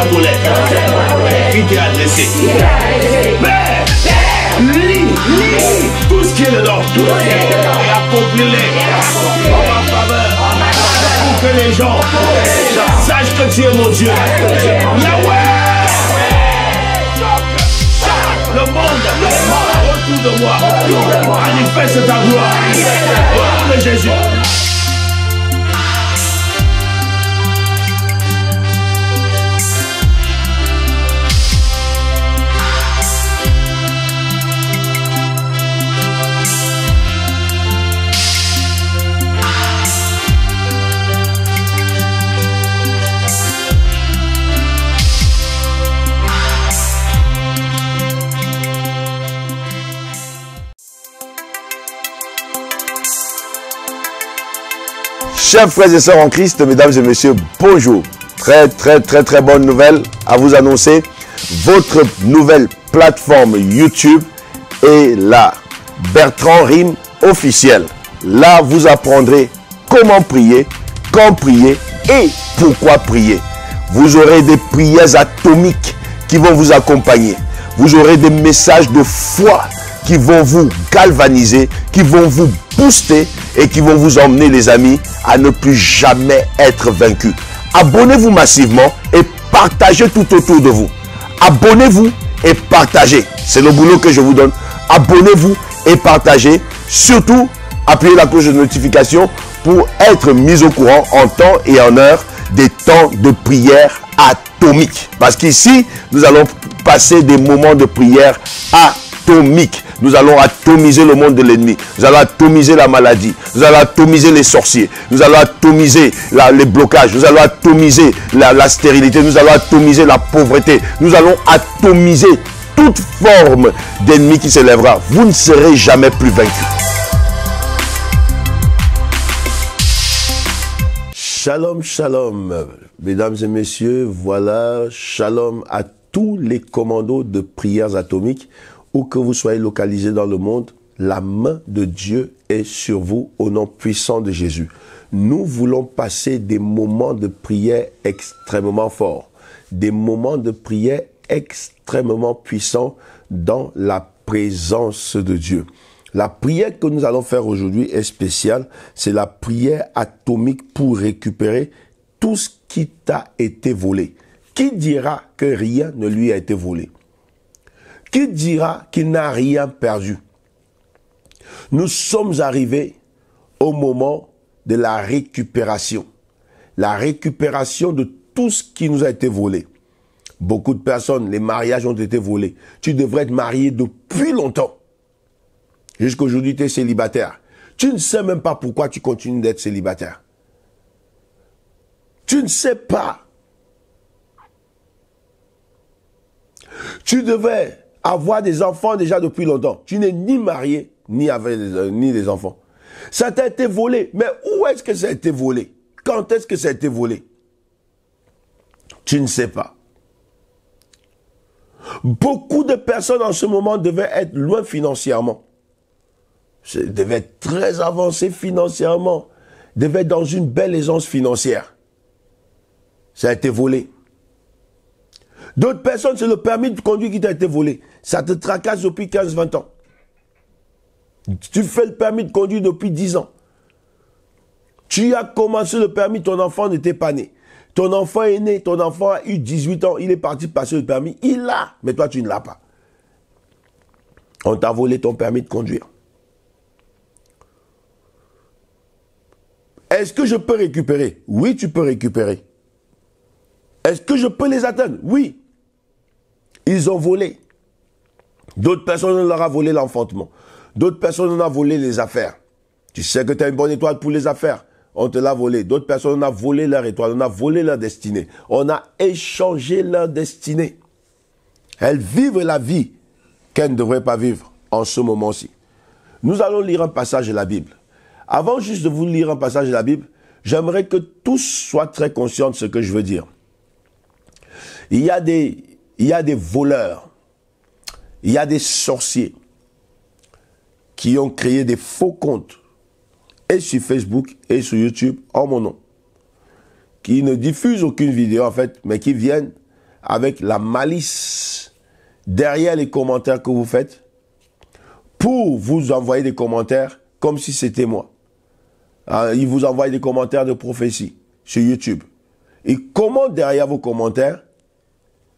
boîte aux lettres qui t'est adressée. Mais lis tout ce qui est dedans et accomplis-les en ma faveur pour que les gens sachent que tu es mon Dieu. Le monde autour de moi manifeste ta gloire. Au nom de Jésus. Chers frères et sœurs en Christ, mesdames et messieurs, bonjour. Très bonne nouvelle à vous annoncer. Votre nouvelle plateforme YouTube est là. Bertrand Rim officiel. Là, vous apprendrez comment prier, quand prier et pourquoi prier. Vous aurez des prières atomiques qui vont vous accompagner. Vous aurez des messages de foi qui vont vous galvaniser, qui vont vous booster et qui vont vous emmener, les amis, à ne plus jamais être vaincus. Abonnez-vous massivement et partagez tout autour de vous. Abonnez-vous et partagez. C'est le boulot que je vous donne. Abonnez-vous et partagez. Surtout, appuyez la cloche de notification pour être mis au courant en temps et en heure des temps de prière atomique. Parce qu'ici, nous allons passer des moments de prière atomique. Nous allons atomiser le monde de l'ennemi. Nous allons atomiser la maladie. Nous allons atomiser les sorciers. Nous allons atomiser les blocages. Nous allons atomiser la stérilité. Nous allons atomiser la pauvreté. Nous allons atomiser toute forme d'ennemi qui s'élèvera. Vous ne serez jamais plus vaincu. Shalom, shalom. Mesdames et messieurs, voilà, shalom à tous les commandos de prières atomiques. Où que vous soyez localisés dans le monde, la main de Dieu est sur vous au nom puissant de Jésus. Nous voulons passer des moments de prière extrêmement forts, des moments de prière extrêmement puissants dans la présence de Dieu. La prière que nous allons faire aujourd'hui est spéciale, c'est la prière atomique pour récupérer tout ce qui t'a été volé. Qui dira que rien ne lui a été volé? Qui dira qu'il n'a rien perdu? Nous sommes arrivés au moment de la récupération de tout ce qui nous a été volé. Beaucoup de personnes, les mariages ont été volés. Tu devrais être marié depuis longtemps. Jusqu'aujourd'hui, tu es célibataire. Tu ne sais même pas pourquoi tu continues d'être célibataire. Tu ne sais pas. Tu devais avoir des enfants déjà depuis longtemps. Tu n'es ni marié, ni des enfants. Ça t'a été volé. Mais où est-ce que ça a été volé? Quand est-ce que ça a été volé? Tu ne sais pas. Beaucoup de personnes en ce moment devaient être loin financièrement. Devaient être très avancées financièrement. Devaient être dans une belle aisance financière. Ça a été volé. D'autres personnes, c'est le permis de conduire qui t'a été volé. Ça te tracasse depuis 15-20 ans. Tu fais le permis de conduire depuis 10 ans. Tu as commencé le permis, ton enfant n'était pas né. Ton enfant est né, ton enfant a eu 18 ans, il est parti passer le permis. Il l'a, mais toi tu ne l'as pas. On t'a volé ton permis de conduire. Est-ce que je peux récupérer? Oui, tu peux récupérer. Est-ce que je peux les atteindre? Oui. Ils ont volé. D'autres personnes, on leur a volé l'enfantement. D'autres personnes, on a volé les affaires. Tu sais que tu as une bonne étoile pour les affaires. On te l'a volé. D'autres personnes, on a volé leur étoile. On a volé leur destinée. On a échangé leur destinée. Elles vivent la vie qu'elles ne devraient pas vivre en ce moment-ci. Nous allons lire un passage de la Bible. Avant juste de vous lire un passage de la Bible, j'aimerais que tous soient très conscients de ce que je veux dire. Il y a des voleurs, il y a des sorciers qui ont créé des faux comptes et sur Facebook et sur YouTube en mon nom, qui ne diffusent aucune vidéo en fait, mais qui viennent avec la malice derrière les commentaires que vous faites pour vous envoyer des commentaires comme si c'était moi. Ils vous envoient des commentaires de prophétie sur YouTube. Ils commentent derrière vos commentaires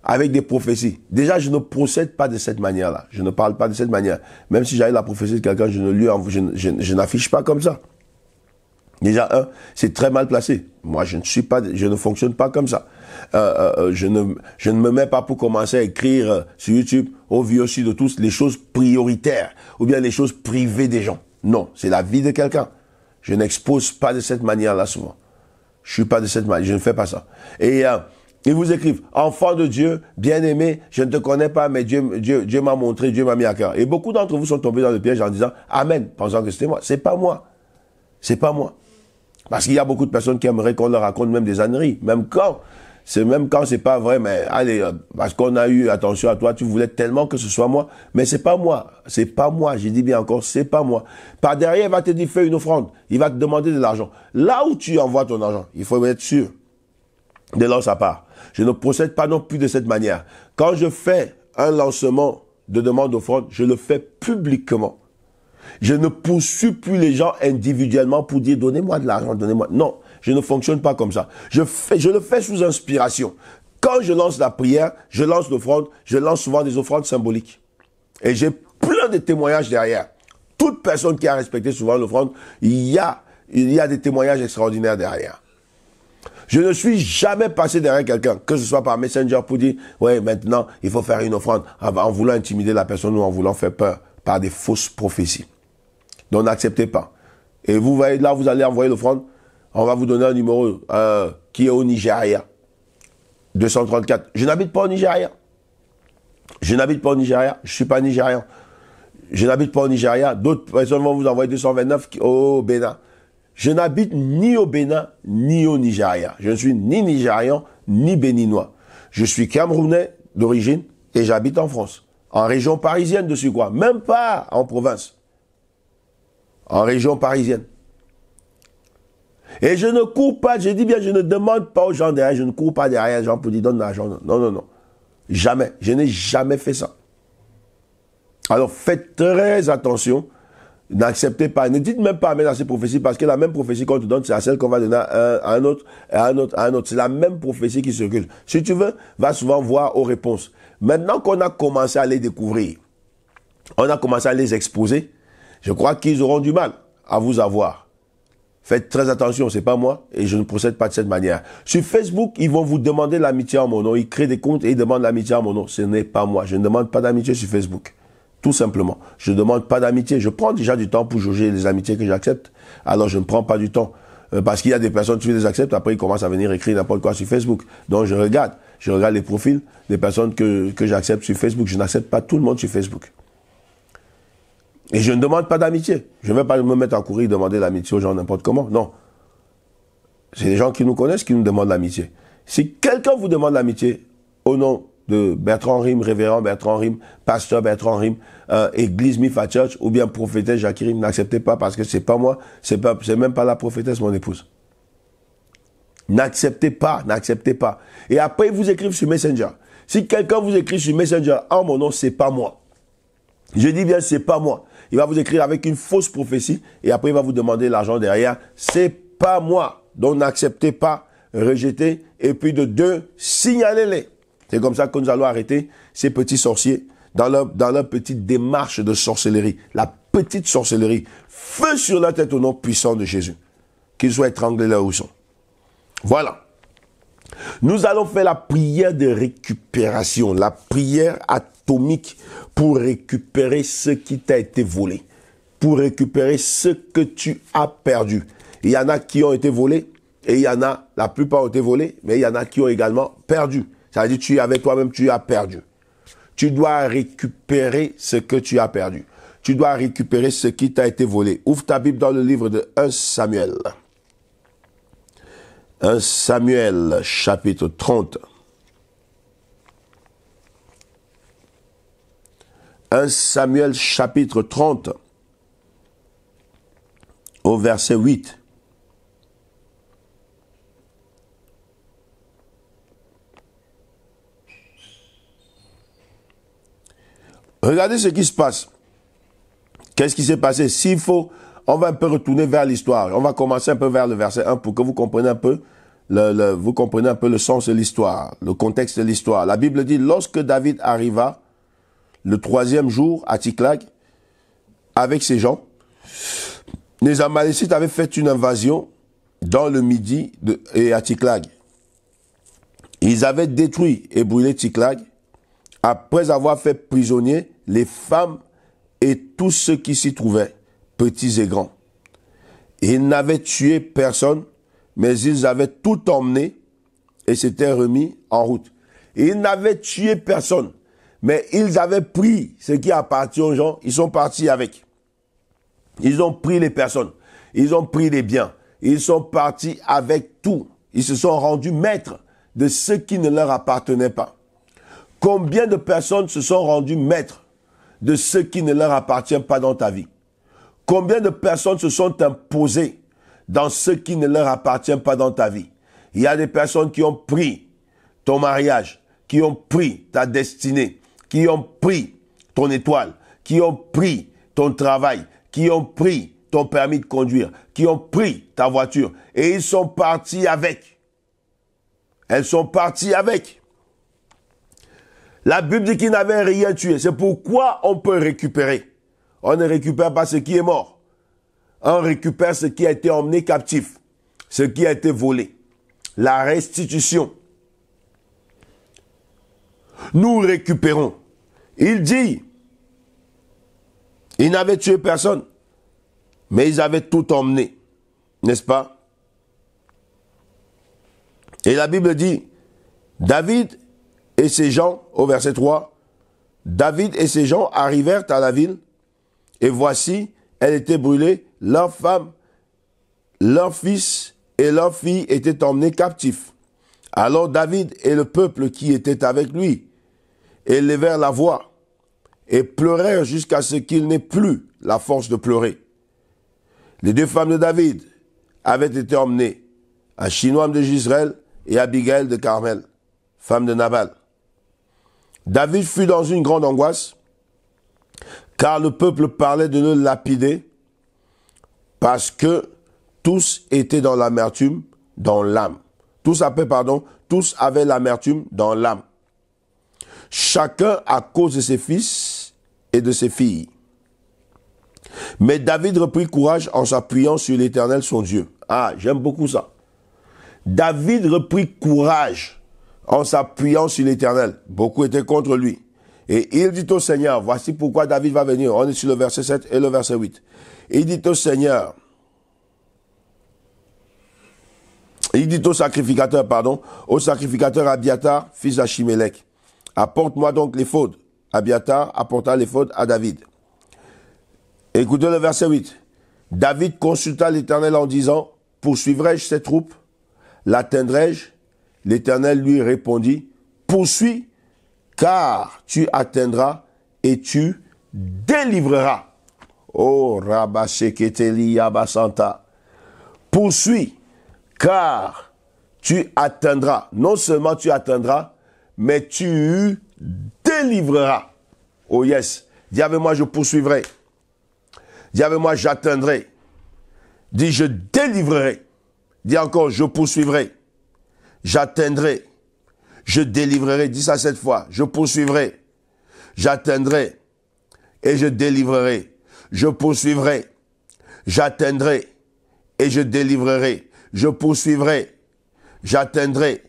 avec des prophéties. Déjà, je ne procède pas de cette manière-là. Je ne parle pas de cette manière. Même si j'avais la prophétie de quelqu'un, je n'affiche pas comme ça. Déjà, un, c'est très mal placé. Moi, je ne fonctionne pas comme ça. Je ne me mets pas pour commencer à écrire sur YouTube, au vu aussi de tous, les choses prioritaires ou bien les choses privées des gens. Non, c'est la vie de quelqu'un. Je n'expose pas de cette manière-là souvent. Je suis pas de cette manière, je ne fais pas ça. Et ils vous écrivent, enfant de Dieu, bien-aimé, je ne te connais pas, mais Dieu m'a montré, Dieu m'a mis à cœur. Et beaucoup d'entre vous sont tombés dans le piège en disant, amen, pensant que c'était moi. C'est pas moi. C'est pas moi. Parce qu'il y a beaucoup de personnes qui aimeraient qu'on leur raconte même des âneries, même quand c'est pas vrai, mais allez, parce qu'on a eu attention à toi, tu voulais tellement que ce soit moi, mais c'est pas moi, j'ai dit bien encore, c'est pas moi. Par derrière, il va te dire, fais une offrande, il va te demander de l'argent. Là où tu envoies ton argent, il faut être sûr de lancer à part. Je ne procède pas non plus de cette manière. Quand je fais un lancement de demande d'offrande, je le fais publiquement. Je ne poursuis plus les gens individuellement pour dire, donnez-moi de l'argent, donnez-moi. Non. Je ne fonctionne pas comme ça. Je le fais sous inspiration. Quand je lance la prière, je lance l'offrande, je lance souvent des offrandes symboliques. Et j'ai plein de témoignages derrière. Toute personne qui a respecté souvent l'offrande, il y a des témoignages extraordinaires derrière. Je ne suis jamais passé derrière quelqu'un, que ce soit par Messenger pour dire, ouais, maintenant, il faut faire une offrande, en voulant intimider la personne ou en voulant faire peur par des fausses prophéties. Donc, n'acceptez pas. Et vous voyez, là, vous allez envoyer l'offrande, on va vous donner un numéro qui est au Nigeria. 234. Je n'habite pas au Nigeria. Je n'habite pas au Nigeria. Je ne suis pas nigérian. Je n'habite pas au Nigeria. D'autres personnes vont vous envoyer 229 au Bénin. Je n'habite ni au Bénin, ni au Nigeria. Je ne suis ni nigérian, ni béninois. Je suis camerounais d'origine et j'habite en France. En région parisienne de Sucroît. Même pas en province. En région parisienne. Et je ne cours pas, je dis bien, je ne demande pas aux gens derrière, je ne cours pas derrière les gens pour dire donne l'argent. Non, non, non. Jamais. Je n'ai jamais fait ça. Alors faites très attention. N'acceptez pas. Ne dites même pas amen à ces prophéties parce que la même prophétie qu'on te donne, c'est à celle qu'on va donner à un autre, à un autre, à un autre. C'est la même prophétie qui circule. Si tu veux, va souvent voir aux réponses. Maintenant qu'on a commencé à les découvrir, on a commencé à les exposer, je crois qu'ils auront du mal à vous avoir. Faites très attention, c'est pas moi et je ne procède pas de cette manière. Sur Facebook, ils vont vous demander l'amitié en mon nom. Ils créent des comptes et ils demandent l'amitié en mon nom. Ce n'est pas moi. Je ne demande pas d'amitié sur Facebook. Tout simplement. Je ne demande pas d'amitié. Je prends déjà du temps pour juger les amitiés que j'accepte. Alors, je ne prends pas du temps. Parce qu'il y a des personnes, tu les acceptes, après ils commencent à venir écrire n'importe quoi sur Facebook. Donc, je regarde les profils des personnes que j'accepte sur Facebook. Je n'accepte pas tout le monde sur Facebook. Et je ne demande pas d'amitié. Je ne vais pas me mettre à courir et demander l'amitié aux gens n'importe comment. Non. C'est les gens qui nous connaissent qui nous demandent l'amitié. Si quelqu'un vous demande l'amitié, au nom de Bertrand Rim, révérend Bertrand Rim, pasteur Bertrand Rim, église Mifa Church, ou bien prophétesse Jackie Rim, n'acceptez pas parce que c'est pas moi, c'est même pas la prophétesse, mon épouse. N'acceptez pas, n'acceptez pas. Et après, ils vous écrivent sur Messenger. Si quelqu'un vous écrit sur Messenger, en mon nom, c'est pas moi. Je dis bien, c'est pas moi. Il va vous écrire avec une fausse prophétie et après il va vous demander l'argent derrière. C'est pas moi. Donc n'acceptez pas, rejetez et puis de deux, signalez-les. C'est comme ça que nous allons arrêter ces petits sorciers dans leur petite démarche de sorcellerie. La petite sorcellerie. Feu sur la tête au nom puissant de Jésus. Qu'ils soient étranglés là où ils sont. Voilà. Nous allons faire la prière de récupération, la prière atomique pour récupérer ce qui t'a été volé, pour récupérer ce que tu as perdu. Il y en a qui ont été volés et il y en a, la plupart ont été volés, mais il y en a qui ont également perdu. Ça veut dire tu avec toi-même, tu as perdu. Tu dois récupérer ce que tu as perdu. Tu dois récupérer ce qui t'a été volé. Ouvre ta Bible dans le livre de 1 Samuel. 1 Samuel, chapitre 30. 1 Samuel, chapitre 30, au verset 8. Regardez ce qui se passe. Qu'est-ce qui s'est passé? S'il faut, on va un peu retourner vers l'histoire. On va commencer un peu vers le verset 1 pour que vous compreniez un peu vous comprenez un peu le sens de l'histoire, le contexte de l'histoire. La Bible dit, lorsque David arriva le troisième jour à Tsiklag avec ses gens, les Amalécites avaient fait une invasion dans le midi et à Tsiklag. Ils avaient détruit et brûlé Tsiklag après avoir fait prisonniers les femmes et tous ceux qui s'y trouvaient, petits et grands. Ils n'avaient tué personne, mais ils avaient tout emmené et s'étaient remis en route. Ils n'avaient tué personne, mais ils avaient pris ce qui appartient aux gens. Ils sont partis avec. Ils ont pris les personnes. Ils ont pris les biens. Ils sont partis avec tout. Ils se sont rendus maîtres de ce qui ne leur appartenait pas. Combien de personnes se sont rendues maîtres de ce qui ne leur appartient pas dans ta vie? Combien de personnes se sont imposées dans ce qui ne leur appartient pas dans ta vie? Il y a des personnes qui ont pris ton mariage, qui ont pris ta destinée, qui ont pris ton étoile, qui ont pris ton travail, qui ont pris ton permis de conduire, qui ont pris ta voiture, et ils sont partis avec. Elles sont parties avec. La Bible dit qu'ils n'avaient rien tué. C'est pourquoi on peut récupérer. On ne récupère pas ce qui est mort. On récupère ce qui a été emmené captif, ce qui a été volé. La restitution. Nous récupérons. Il dit, ils n'avaient tué personne, mais ils avaient tout emmené. N'est-ce pas? Et la Bible dit, David et ses gens, au verset 3, David et ses gens arrivèrent à la ville, et voici, elle était brûlée, leurs femmes, leurs fils et leurs filles étaient emmenés captifs. Alors David et le peuple qui était avec lui élevèrent la voix et pleurèrent jusqu'à ce qu'il n'ait plus la force de pleurer. Les deux femmes de David avaient été emmenées, Achinoam de Jisraël et Abigail de Carmel, femme de Nabal. David fut dans une grande angoisse, car le peuple parlait de le lapider, parce que tous étaient dans l'amertume, dans l'âme. Tous avaient l'amertume dans l'âme. Chacun à cause de ses fils et de ses filles. Mais David reprit courage en s'appuyant sur l'Éternel son Dieu. Ah, j'aime beaucoup ça. David reprit courage en s'appuyant sur l'Éternel. Beaucoup étaient contre lui. Et il dit au Seigneur, voici pourquoi David va venir. On est sur le verset 7 et le verset 8. Il dit au sacrificateur, au sacrificateur Abiatar, fils d'Achimélec, apporte-moi donc l'éphod. Abiatar apporta l'éphod à David. Écoutez le verset 8. David consulta l'Éternel en disant, poursuivrai-je ces troupes? L'atteindrai-je? L'Éternel lui répondit, poursuis, car tu atteindras et tu délivreras. Oh, Rabasheketeli Yabasanta. Poursuis, car tu atteindras. Non seulement tu atteindras, mais tu délivreras. Oh yes. Dis avec moi, je poursuivrai. Dis avec moi, j'atteindrai. Dis, je délivrerai. Dis encore, je poursuivrai. J'atteindrai, je délivrerai, dis ça cette fois, je poursuivrai, j'atteindrai et je délivrerai, je poursuivrai, j'atteindrai et je délivrerai, je poursuivrai, j'atteindrai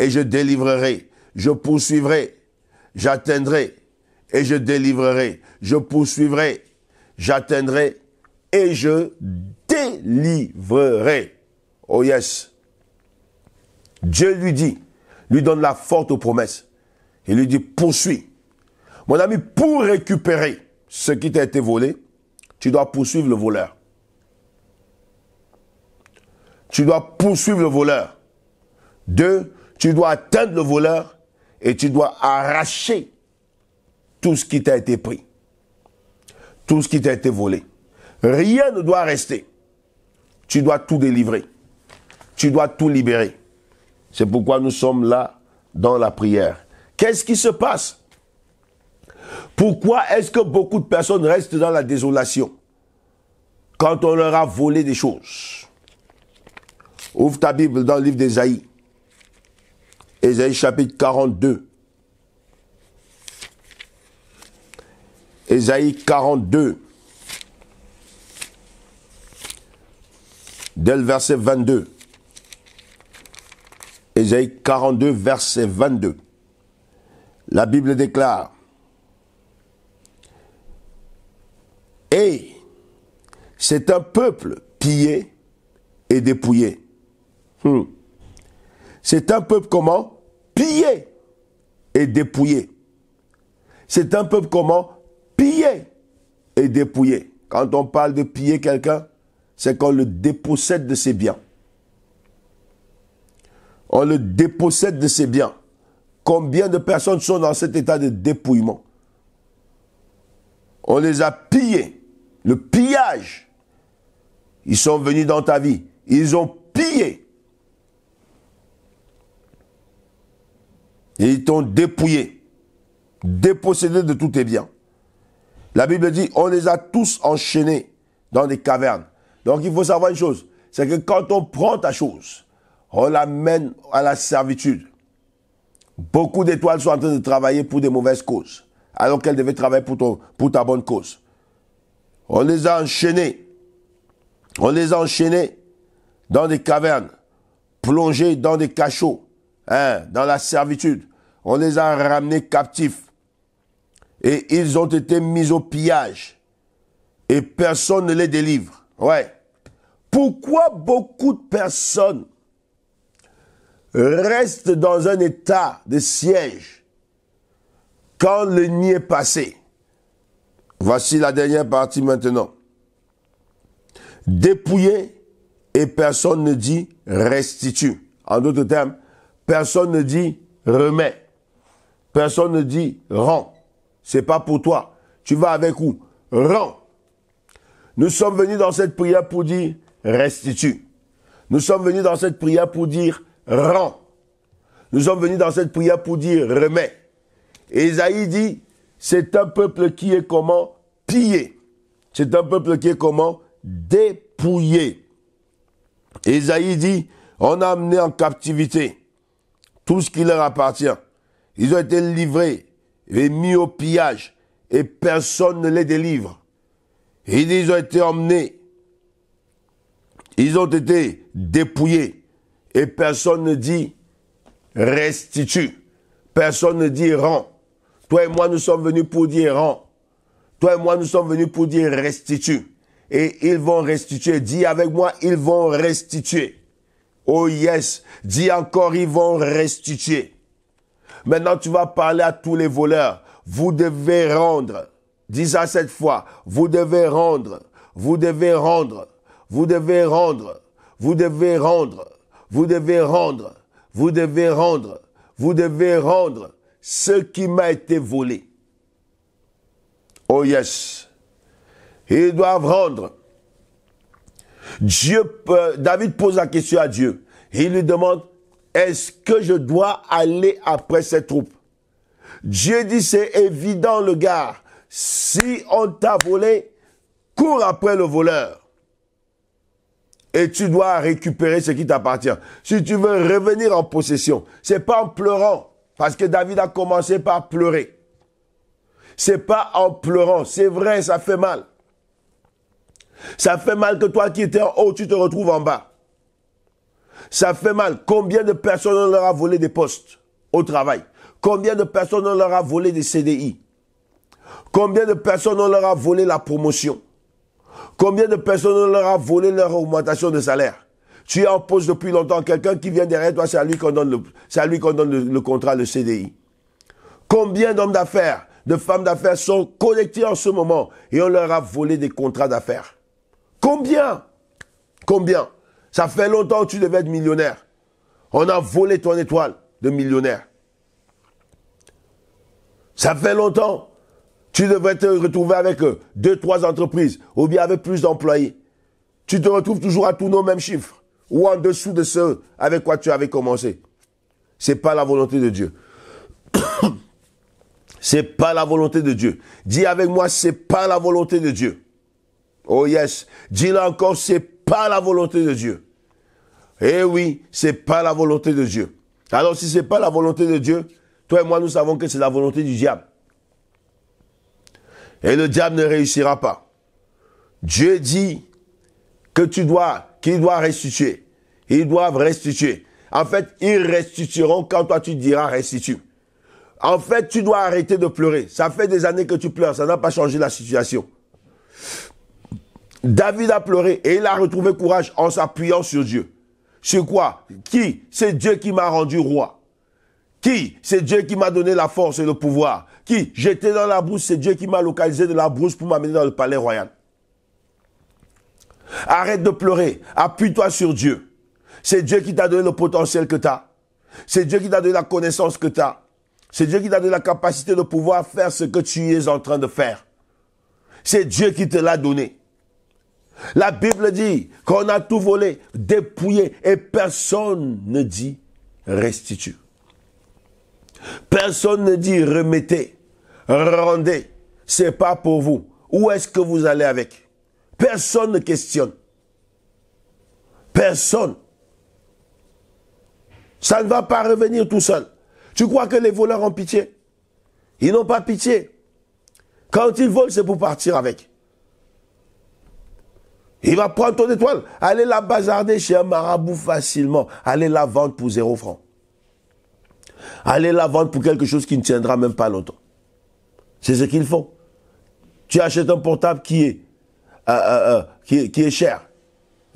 et je délivrerai, je poursuivrai, j'atteindrai et je délivrerai, je poursuivrai, j'atteindrai et je délivrerai. Oh yes! Dieu lui dit, lui donne la forte promesse. Il lui dit, poursuis. Mon ami, pour récupérer ce qui t'a été volé, tu dois poursuivre le voleur. Tu dois poursuivre le voleur. Deux, tu dois atteindre le voleur et tu dois arracher tout ce qui t'a été pris. Tout ce qui t'a été volé. Rien ne doit rester. Tu dois tout délivrer. Tu dois tout libérer. C'est pourquoi nous sommes là dans la prière. Qu'est-ce qui se passe? Pourquoi est-ce que beaucoup de personnes restent dans la désolation quand on leur a volé des choses? Ouvre ta Bible dans le livre d'Ésaïe. Ésaïe chapitre 42. Ésaïe 42. Dès le verset 22. Ésaïe 42, verset 22. La Bible déclare: et c'est un peuple pillé et dépouillé. C'est un peuple comment? Pillé et dépouillé. C'est un peuple comment? Pillé et dépouillé. Quand on parle de piller quelqu'un, c'est qu'on le dépossède de ses biens. On le dépossède de ses biens. Combien de personnes sont dans cet état de dépouillement? On les a pillés. Le pillage. Ils sont venus dans ta vie. Ils ont pillé. Et ils t'ont dépouillé. Dépossédé de tous tes biens. La Bible dit, on les a tous enchaînés dans des cavernes. Donc il faut savoir une chose, c'est que quand on prend ta chose, on l'amène à la servitude. Beaucoup d'étoiles sont en train de travailler pour des mauvaises causes, alors qu'elles devaient travailler pour ta bonne cause. On les a enchaînés. On les a enchaînés dans des cavernes, plongés dans des cachots, dans la servitude. On les a ramenés captifs. Et ils ont été mis au pillage. Et personne ne les délivre. Ouais. Pourquoi beaucoup de personnes restent dans un état de siège quand le nid est passé? Voici la dernière partie maintenant. Dépouillé et personne ne dit restitue. En d'autres termes, personne ne dit remet. Personne ne dit rend. C'est pas pour toi. Tu vas avec où? Rends. Nous sommes venus dans cette prière pour dire restitue. Nous sommes venus dans cette prière pour dire rends. Nous sommes venus dans cette prière pour dire remets. Ésaïe dit, c'est un peuple qui est comment? Pillé. C'est un peuple qui est comment? Dépouillé. Ésaïe dit, on a amené en captivité tout ce qui leur appartient. Ils ont été livrés et mis au pillage, et personne ne les délivre. Ils ont été emmenés, ils ont été dépouillés, et personne ne dit restitue, personne ne dit rend. Toi et moi, nous sommes venus pour dire rend. Toi et moi, nous sommes venus pour dire restitue. Et ils vont restituer. Dis avec moi, ils vont restituer. Oh yes, dis encore, ils vont restituer. Maintenant, tu vas parler à tous les voleurs. Vous devez rendre. Dis ça cette fois. Vous devez rendre. Vous devez rendre. Vous devez rendre. Vous devez rendre. Vous devez rendre. Vous devez rendre. Vous devez rendre ce qui m'a été volé. Oh yes. Ils doivent rendre. David pose la question à Dieu. Il lui demande, est-ce que je dois aller après ces troupes? Dieu dit, c'est évident le gars. Si on t'a volé, cours après le voleur. Et tu dois récupérer ce qui t'appartient. Si tu veux revenir en possession, c'est pas en pleurant. Parce que David a commencé par pleurer. C'est pas en pleurant. C'est vrai, ça fait mal. Ça fait mal que toi qui étais en haut, tu te retrouves en bas. Ça fait mal. Combien de personnes on leur a volé des postes au travail? Combien de personnes on leur a volé des CDI? Combien de personnes on leur a volé la promotion? Combien de personnes on leur a volé leur augmentation de salaire? Tu es en poste depuis longtemps. Quelqu'un qui vient derrière toi, c'est à lui qu'on donne le contrat, le CDI. Combien d'hommes d'affaires, de femmes d'affaires sont connectés en ce moment et on leur a volé des contrats d'affaires? Combien? Combien? Ça fait longtemps que tu devais être millionnaire. On a volé ton étoile de millionnaire. Ça fait longtemps. Tu devrais te retrouver avec 2, 3 entreprises ou bien avec plus d'employés. Tu te retrouves toujours à tourner aux mêmes chiffres ou en dessous de ce avec quoi tu avais commencé. Ce n'est pas la volonté de Dieu. C'est pas la volonté de Dieu. Dis avec moi, c'est pas la volonté de Dieu. Oh yes. Dis-le encore, c'est pas la volonté de Dieu. Eh oui, c'est pas la volonté de Dieu. Alors si c'est pas la volonté de Dieu, toi et moi nous savons que c'est la volonté du diable. Et le diable ne réussira pas. Dieu dit que qu'il doit restituer. Ils doivent restituer. En fait, ils restitueront quand toi tu diras restitue. En fait, tu dois arrêter de pleurer. Ça fait des années que tu pleures. Ça n'a pas changé la situation. David a pleuré et il a retrouvé courage en s'appuyant sur Dieu. Sur quoi? Qui? C'est Dieu qui m'a rendu roi. Qui? C'est Dieu qui m'a donné la force et le pouvoir. Qui? J'étais dans la brousse, c'est Dieu qui m'a localisé de la brousse pour m'amener dans le palais royal. Arrête de pleurer. Appuie-toi sur Dieu. C'est Dieu qui t'a donné le potentiel que tu as. C'est Dieu qui t'a donné la connaissance que tu as. C'est Dieu qui t'a donné la capacité de pouvoir faire ce que tu es en train de faire. C'est Dieu qui te l'a donné. La Bible dit qu'on a tout volé, dépouillé, et personne ne dit restitue. Personne ne dit remettez, rendez. C'est pas pour vous. Où est-ce que vous allez avec? Personne ne questionne. Personne. Ça ne va pas revenir tout seul. Tu crois que les voleurs ont pitié? Ils n'ont pas pitié. Quand ils volent, c'est pour partir avec. Il va prendre ton étoile, aller la bazarder chez un marabout facilement, aller la vendre pour 0 franc. Aller la vendre pour quelque chose qui ne tiendra même pas longtemps. C'est ce qu'ils font. Tu achètes un portable qui est cher.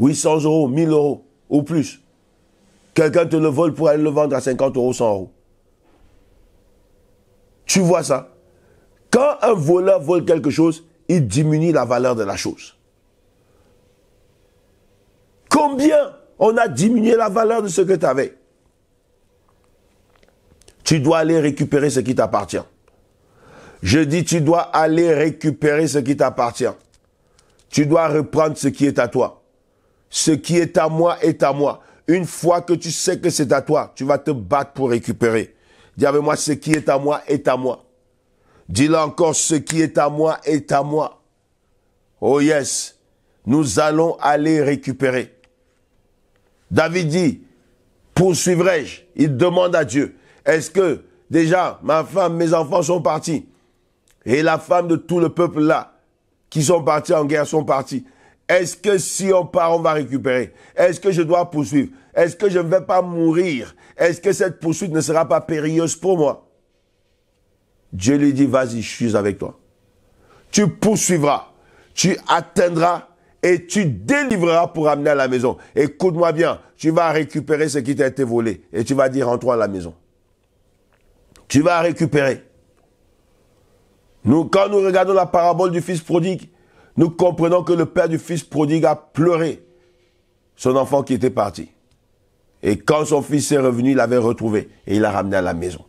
800 euros, 1000 euros ou plus. Quelqu'un te le vole pour aller le vendre à 50 euros, 100 euros. Tu vois ça? Quand un voleur vole quelque chose, il diminue la valeur de la chose. Combien on a diminué la valeur de ce que tu avais? Tu dois aller récupérer ce qui t'appartient. Je dis tu dois aller récupérer ce qui t'appartient. Tu dois reprendre ce qui est à toi. Ce qui est à moi est à moi. Une fois que tu sais que c'est à toi, tu vas te battre pour récupérer. Dis avec moi, ce qui est à moi est à moi. Dis-le encore, ce qui est à moi est à moi. Oh yes, nous allons aller récupérer. David dit, poursuivrai-je? Il demande à Dieu, est-ce que déjà ma femme, mes enfants sont partis? Et la femme de tout le peuple là, qui sont partis en guerre, sont partis. Est-ce que si on part, on va récupérer? Est-ce que je dois poursuivre? Est-ce que je ne vais pas mourir? Est-ce que cette poursuite ne sera pas périlleuse pour moi? Dieu lui dit, vas-y, je suis avec toi. Tu poursuivras, tu atteindras et tu délivreras pour amener à la maison. Écoute-moi bien, tu vas récupérer ce qui t'a été volé et tu vas dire, rentre-toi à la maison. Tu vas récupérer. Nous, quand nous regardons la parabole du fils prodigue, nous comprenons que le père du fils prodigue a pleuré son enfant qui était parti. Et quand son fils est revenu, il l'avait retrouvé et il l'a ramené à la maison.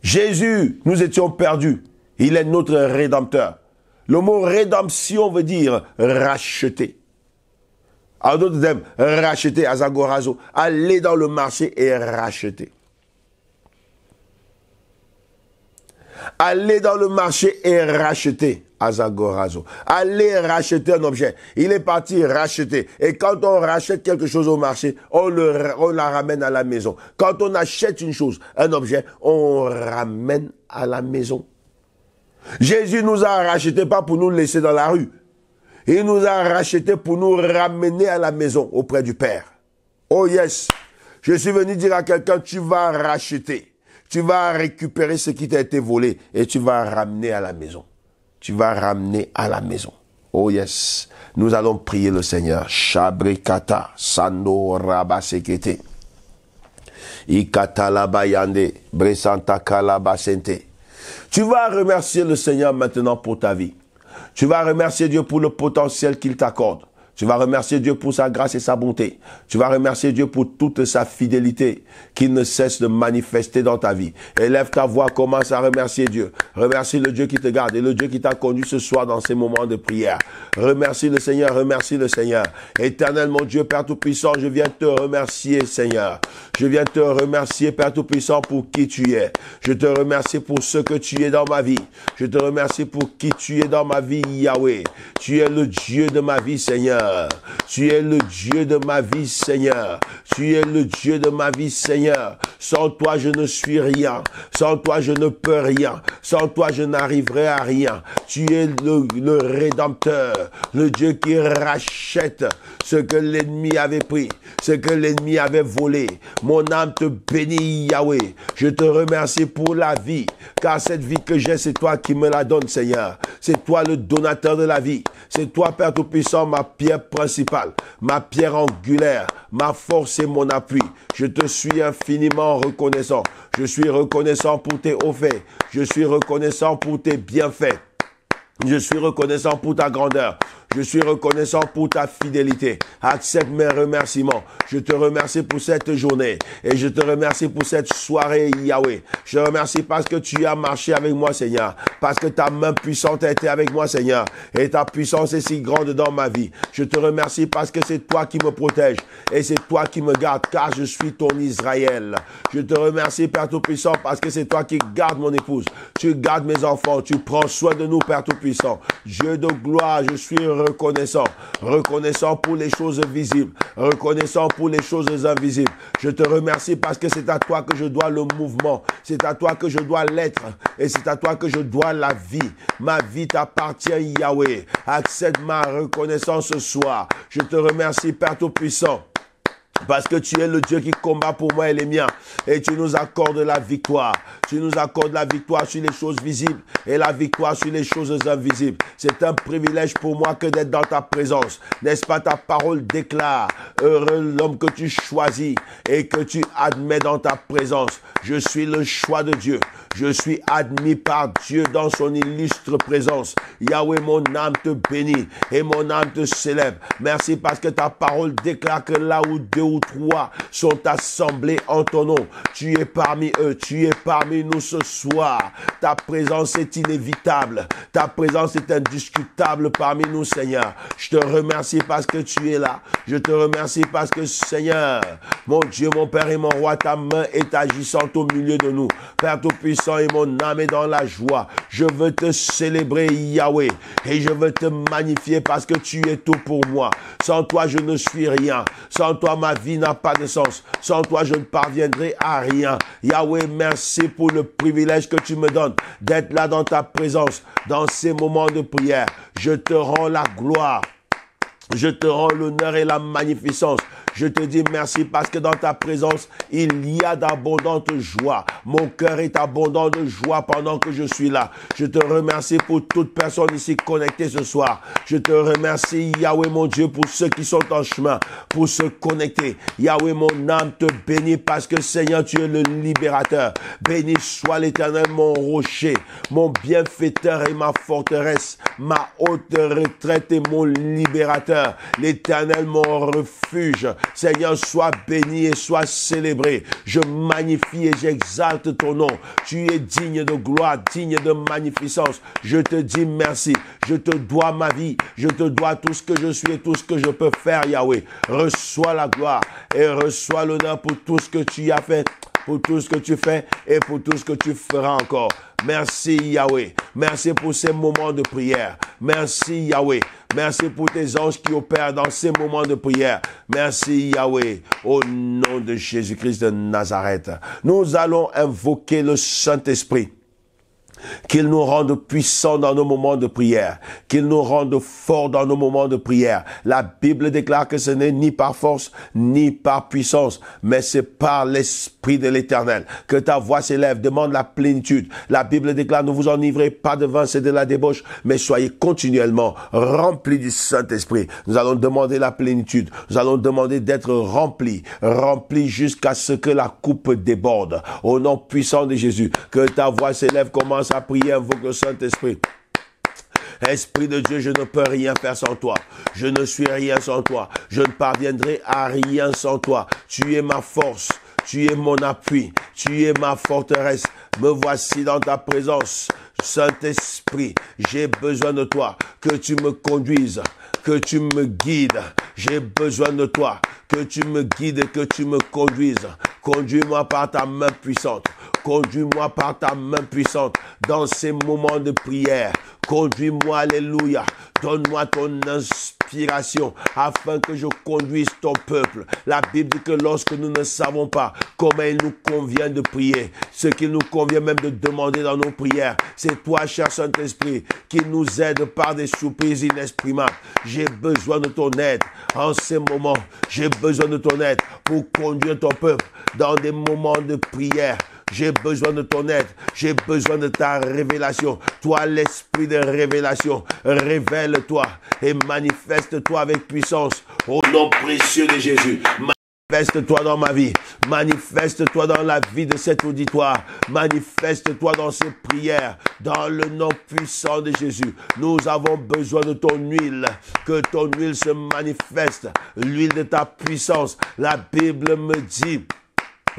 Jésus, nous étions perdus. Il est notre rédempteur. Le mot rédemption veut dire racheter. En d'autres termes, racheter, azagorazo, aller dans le marché et racheter. Aller dans le marché et racheter. Azagorazo. Allez racheter un objet. Il est parti racheter. Et quand on rachète quelque chose au marché, on la ramène à la maison. Quand on achète une chose, un objet, on ramène à la maison. Jésus nous a rachetés pas pour nous laisser dans la rue. Il nous a rachetés pour nous ramener à la maison auprès du Père. Oh yes. Je suis venu dire à quelqu'un, tu vas racheter. Tu vas récupérer ce qui t'a été volé et tu vas ramener à la maison. Tu vas ramener à la maison. Oh yes. Nous allons prier le Seigneur. Shabrikata sando rabasekete. Ikata labayande bresanta kalabasente. Tu vas remercier le Seigneur maintenant pour ta vie. Tu vas remercier Dieu pour le potentiel qu'il t'accorde. Tu vas remercier Dieu pour sa grâce et sa bonté. Tu vas remercier Dieu pour toute sa fidélité qui ne cesse de manifester dans ta vie. Élève ta voix, commence à remercier Dieu. Remercie le Dieu qui te garde et le Dieu qui t'a conduit ce soir dans ces moments de prière. Remercie le Seigneur, remercie le Seigneur. Éternel mon Dieu, Père Tout-Puissant, je viens te remercier, Seigneur. Je viens te remercier, Père Tout-Puissant, pour qui tu es. Je te remercie pour ce que tu es dans ma vie. Je te remercie pour qui tu es dans ma vie, Yahweh. Tu es le Dieu de ma vie, Seigneur. Tu es le Dieu de ma vie, Seigneur. Tu es le Dieu de ma vie, Seigneur. Sans toi, je ne suis rien. Sans toi, je ne peux rien. Sans toi, je n'arriverai à rien. Tu es le Rédempteur, le Dieu qui rachète ce que l'ennemi avait pris, ce que l'ennemi avait volé. Mon âme te bénit, Yahweh. Je te remercie pour la vie, car cette vie que j'ai, c'est toi qui me la donnes, Seigneur. C'est toi le donateur de la vie. C'est toi, Père Tout-Puissant, ma pierre principale, ma pierre angulaire, ma force et mon appui. Je te suis infiniment reconnaissant. Je suis reconnaissant pour tes hauts faits. Je suis reconnaissant pour tes bienfaits. Je suis reconnaissant pour ta grandeur. Je suis reconnaissant pour ta fidélité. Accepte mes remerciements. Je te remercie pour cette journée. Et je te remercie pour cette soirée, Yahweh. Je te remercie parce que tu as marché avec moi, Seigneur. Parce que ta main puissante a été avec moi, Seigneur. Et ta puissance est si grande dans ma vie. Je te remercie parce que c'est toi qui me protèges. Et c'est toi qui me gardes, car je suis ton Israël. Je te remercie, Père Tout-Puissant, parce que c'est toi qui gardes mon épouse. Tu gardes mes enfants. Tu prends soin de nous, Père Tout-Puissant. Dieu de gloire, je suis reconnaissant, reconnaissant pour les choses visibles, reconnaissant pour les choses invisibles. Je te remercie parce que c'est à toi que je dois le mouvement, c'est à toi que je dois l'être et c'est à toi que je dois la vie. Ma vie t'appartient, Yahweh. Accepte ma reconnaissance ce soir. Je te remercie, Père Tout-Puissant, parce que tu es le Dieu qui combat pour moi et les miens. Et tu nous accordes la victoire. Tu nous accordes la victoire sur les choses visibles et la victoire sur les choses invisibles. C'est un privilège pour moi que d'être dans ta présence. N'est-ce pas, ta parole déclare: heureux l'homme que tu choisis et que tu admets dans ta présence. Je suis le choix de Dieu. Je suis admis par Dieu dans son illustre présence. Yahweh, mon âme te bénit et mon âme te célèbre. Merci parce que ta parole déclare que là où Dieu ou trois sont assemblés en ton nom, tu es parmi eux, tu es parmi nous ce soir. Ta présence est inévitable, ta présence est indiscutable parmi nous, Seigneur. Je te remercie parce que tu es là. Je te remercie parce que, Seigneur, mon Dieu, mon Père et mon Roi, ta main est agissante au milieu de nous. Père Tout-Puissant, et mon âme est dans la joie. Je veux te célébrer, Yahweh, et je veux te magnifier parce que tu es tout pour moi. Sans toi, je ne suis rien. Sans toi, ma vie n'a pas de sens. Sans toi, je ne parviendrai à rien. Yahweh, merci pour le privilège que tu me donnes d'être là dans ta présence, dans ces moments de prière. Je te rends la gloire. Je te rends l'honneur et la magnificence. Je te dis merci parce que dans ta présence, il y a d'abondantes joies. Mon cœur est abondant de joie pendant que je suis là. Je te remercie pour toute personne ici connectée ce soir. Je te remercie, Yahweh, mon Dieu, pour ceux qui sont en chemin, pour se connecter. Yahweh, mon âme te bénit parce que, Seigneur, tu es le libérateur. Béni soit l'Éternel, mon rocher, mon bienfaiteur et ma forteresse, ma haute retraite et mon libérateur. L'Éternel, mon refuge. Seigneur, sois béni et sois célébré. Je magnifie et j'exalte ton nom. Tu es digne de gloire, digne de magnificence. Je te dis merci. Je te dois ma vie. Je te dois tout ce que je suis et tout ce que je peux faire, Yahweh. Reçois la gloire et reçois l'honneur pour tout ce que tu as fait, pour tout ce que tu fais et pour tout ce que tu feras encore. Merci, Yahweh. Merci pour ces moments de prière. Merci, Yahweh. Merci pour tes anges qui opèrent dans ces moments de prière. Merci, Yahweh. Au nom de Jésus-Christ de Nazareth, nous allons invoquer le Saint-Esprit. Qu'il nous rende puissants dans nos moments de prière. Qu'il nous rende forts dans nos moments de prière. La Bible déclare que ce n'est ni par force, ni par puissance, mais c'est par l'Esprit de l'Éternel. Que ta voix s'élève, demande la plénitude. La Bible déclare, ne vous enivrez pas de vin, c'est de la débauche, mais soyez continuellement remplis du Saint-Esprit. Nous allons demander la plénitude. Nous allons demander d'être remplis, remplis jusqu'à ce que la coupe déborde. Au nom puissant de Jésus, que ta voix s'élève, commence à prier, invoque le Saint-Esprit. Esprit de Dieu, je ne peux rien faire sans toi. Je ne suis rien sans toi. Je ne parviendrai à rien sans toi. Tu es ma force. Tu es mon appui. Tu es ma forteresse. Me voici dans ta présence. Saint-Esprit, j'ai besoin de toi. Que tu me conduises. Que tu me guides. J'ai besoin de toi. Que tu me guides et que tu me conduises. Conduis-moi par ta main puissante. Conduis-moi par ta main puissante dans ces moments de prière. Conduis-moi, alléluia. Donne-moi ton inspiration afin que je conduise ton peuple. La Bible dit que lorsque nous ne savons pas comment il nous convient de prier, ce qu'il nous convient même de demander dans nos prières, c'est toi, cher Saint-Esprit, qui nous aide par des soupirs inexprimables. J'ai besoin de ton aide en ces moments. J'ai besoin de ton aide pour conduire ton peuple dans des moments de prière. J'ai besoin de ton aide, j'ai besoin de ta révélation. Toi, l'esprit de révélation, révèle-toi et manifeste-toi avec puissance. Au nom précieux de Jésus, manifeste-toi dans ma vie, manifeste-toi dans la vie de cet auditoire, manifeste-toi dans ces prières, dans le nom puissant de Jésus. Nous avons besoin de ton huile, que ton huile se manifeste, l'huile de ta puissance. La Bible me dit...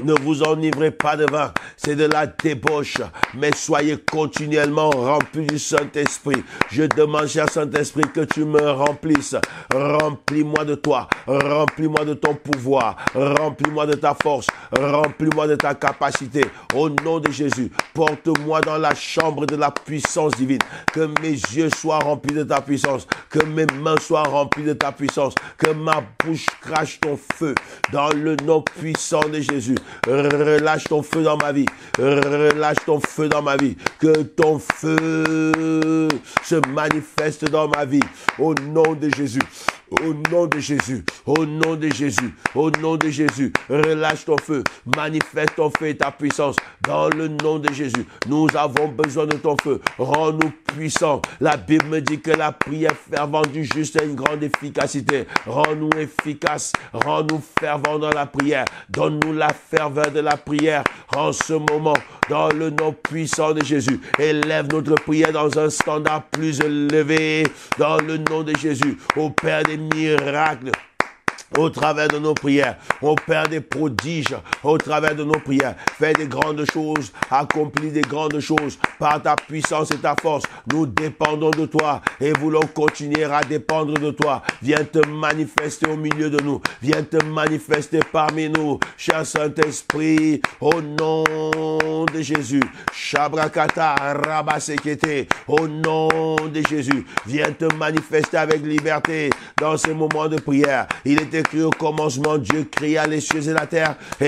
Ne vous enivrez pas de vin, c'est de la débauche, mais soyez continuellement remplis du Saint-Esprit. Je demande, cher Saint-Esprit, que tu me remplisses. Remplis-moi de toi, remplis-moi de ton pouvoir, remplis-moi de ta force, remplis-moi de ta capacité. Au nom de Jésus, porte-moi dans la chambre de la puissance divine. Que mes yeux soient remplis de ta puissance, que mes mains soient remplies de ta puissance, que ma bouche crache ton feu dans le nom puissant de Jésus. Relâche ton feu dans ma vie. Relâche ton feu dans ma vie. Que ton feu se manifeste dans ma vie. Au nom de Jésus. Au nom de Jésus, au nom de Jésus, au nom de Jésus, relâche ton feu, manifeste ton feu et ta puissance dans le nom de Jésus. Nous avons besoin de ton feu, rends-nous puissants. La Bible me dit que la prière fervente du juste a une grande efficacité. Rends-nous efficaces, rends-nous fervents dans la prière, donne-nous la ferveur de la prière en ce moment dans le nom puissant de Jésus. Élève notre prière dans un standard plus élevé dans le nom de Jésus. Ô Père des miracles au travers de nos prières, opère des prodiges au travers de nos prières, fais des grandes choses, accomplis des grandes choses par ta puissance et ta force. Nous dépendons de toi et voulons continuer à dépendre de toi. Viens te manifester au milieu de nous, viens te manifester parmi nous, cher Saint-Esprit, au nom de Jésus. Shabrakata Rabasekete, au nom de Jésus, viens te manifester avec liberté dans ces moments de prière. Il était écrit au commencement, Dieu créa les cieux et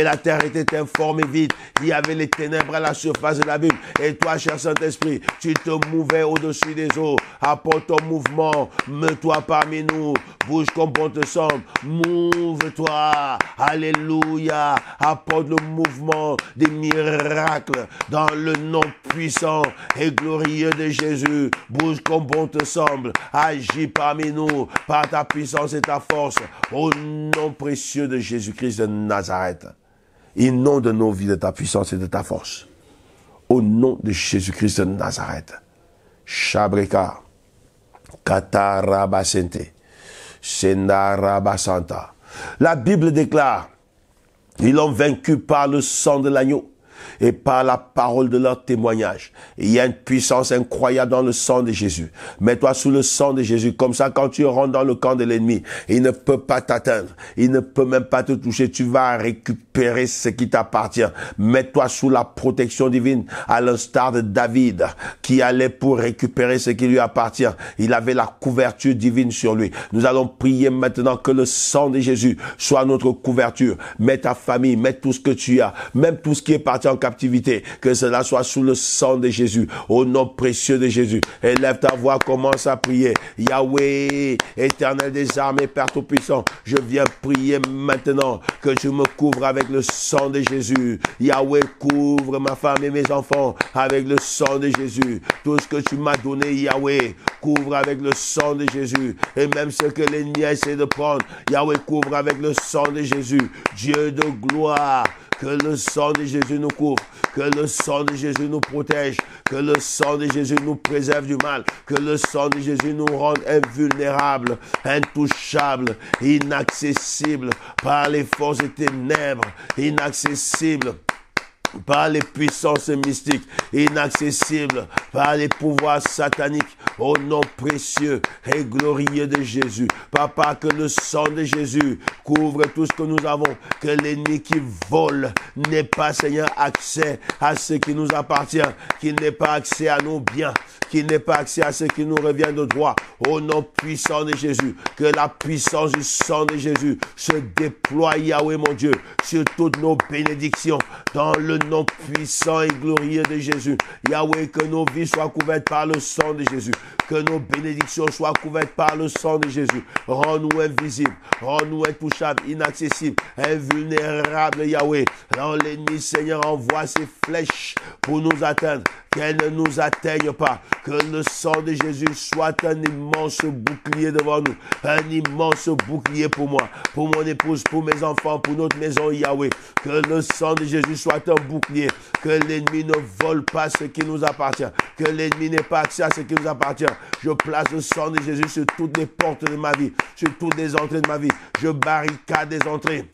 la terre était informe et vide. Il y avait les ténèbres à la surface de l'abîme. Et toi, cher Saint-Esprit, tu te mouvais au-dessus des eaux. Apporte ton mouvement, mets-toi parmi nous, bouge comme bon te semble, mouve-toi, alléluia, apporte le mouvement des miracles dans le nom puissant et glorieux de Jésus. Bouge comme bon te semble, agis parmi nous par ta puissance et ta force. Au nom précieux de Jésus-Christ de Nazareth, inonde nos vies de ta puissance et de ta force. Au nom de Jésus-Christ de Nazareth. Shabreka, Katarabasente, Sendarabasanta. La Bible déclare, ils l'ont vaincu par le sang de l'agneau et par la parole de leur témoignage. Il y a une puissance incroyable dans le sang de Jésus. Mets-toi sous le sang de Jésus. Comme ça, quand tu rentres dans le camp de l'ennemi, il ne peut pas t'atteindre. Il ne peut même pas te toucher. Tu vas récupérer ce qui t'appartient. Mets-toi sous la protection divine, à l'instar de David, qui allait pour récupérer ce qui lui appartient. Il avait la couverture divine sur lui. Nous allons prier maintenant que le sang de Jésus soit notre couverture. Mets ta famille, mets tout ce que tu as, même tout ce qui est parti en captivité, que cela soit sous le sang de Jésus, au nom précieux de Jésus. Élève ta voix, commence à prier. Yahweh, éternel des armées, Père Tout-Puissant, je viens prier maintenant que tu me couvres avec le sang de Jésus. Yahweh, couvre ma femme et mes enfants avec le sang de Jésus. Tout ce que tu m'as donné, Yahweh, couvre avec le sang de Jésus. Et même ce que l'ennemi essaie de prendre, Yahweh, couvre avec le sang de Jésus. Dieu de gloire, que le sang de Jésus nous couvre, que le sang de Jésus nous protège, Que le sang de Jésus nous préserve du mal. Que le sang de Jésus nous rende invulnérables, intouchables, inaccessibles par les forces des ténèbres, inaccessibles par les puissances mystiques, inaccessibles par les pouvoirs sataniques, au nom précieux et glorieux de Jésus. Papa, que le sang de Jésus couvre tout ce que nous avons, que l'ennemi qui vole n'ait pas, Seigneur, accès à ce qui nous appartient, qu'il n'ait pas accès à nos biens, qu'il n'ait pas accès à ce qui nous revient de droit, au nom puissant de Jésus. Que la puissance du sang de Jésus se déploie, Yahweh mon Dieu, sur toutes nos bénédictions, dans le nom puissant et glorieux de Jésus. Yahweh, que nos vies soient couvertes par le sang de Jésus, que nos bénédictions soient couvertes par le sang de Jésus. Rends-nous invisibles, rends-nous intouchables, inaccessibles, invulnérables, Yahweh. Dans l'ennemi, Seigneur, envoie ses flèches pour nous atteindre, qu'elles ne nous atteignent pas. Que le sang de Jésus soit un immense bouclier devant nous, un immense bouclier pour moi, pour mon épouse, pour mes enfants, pour notre maison, Yahweh. Que le sang de Jésus soit un bouclier, que l'ennemi ne vole pas ce qui nous appartient, que l'ennemi n'ait pas accès à ce qui nous appartient. Je place le sang de Jésus sur toutes les portes de ma vie, sur toutes les entrées de ma vie. Je barricade les entrées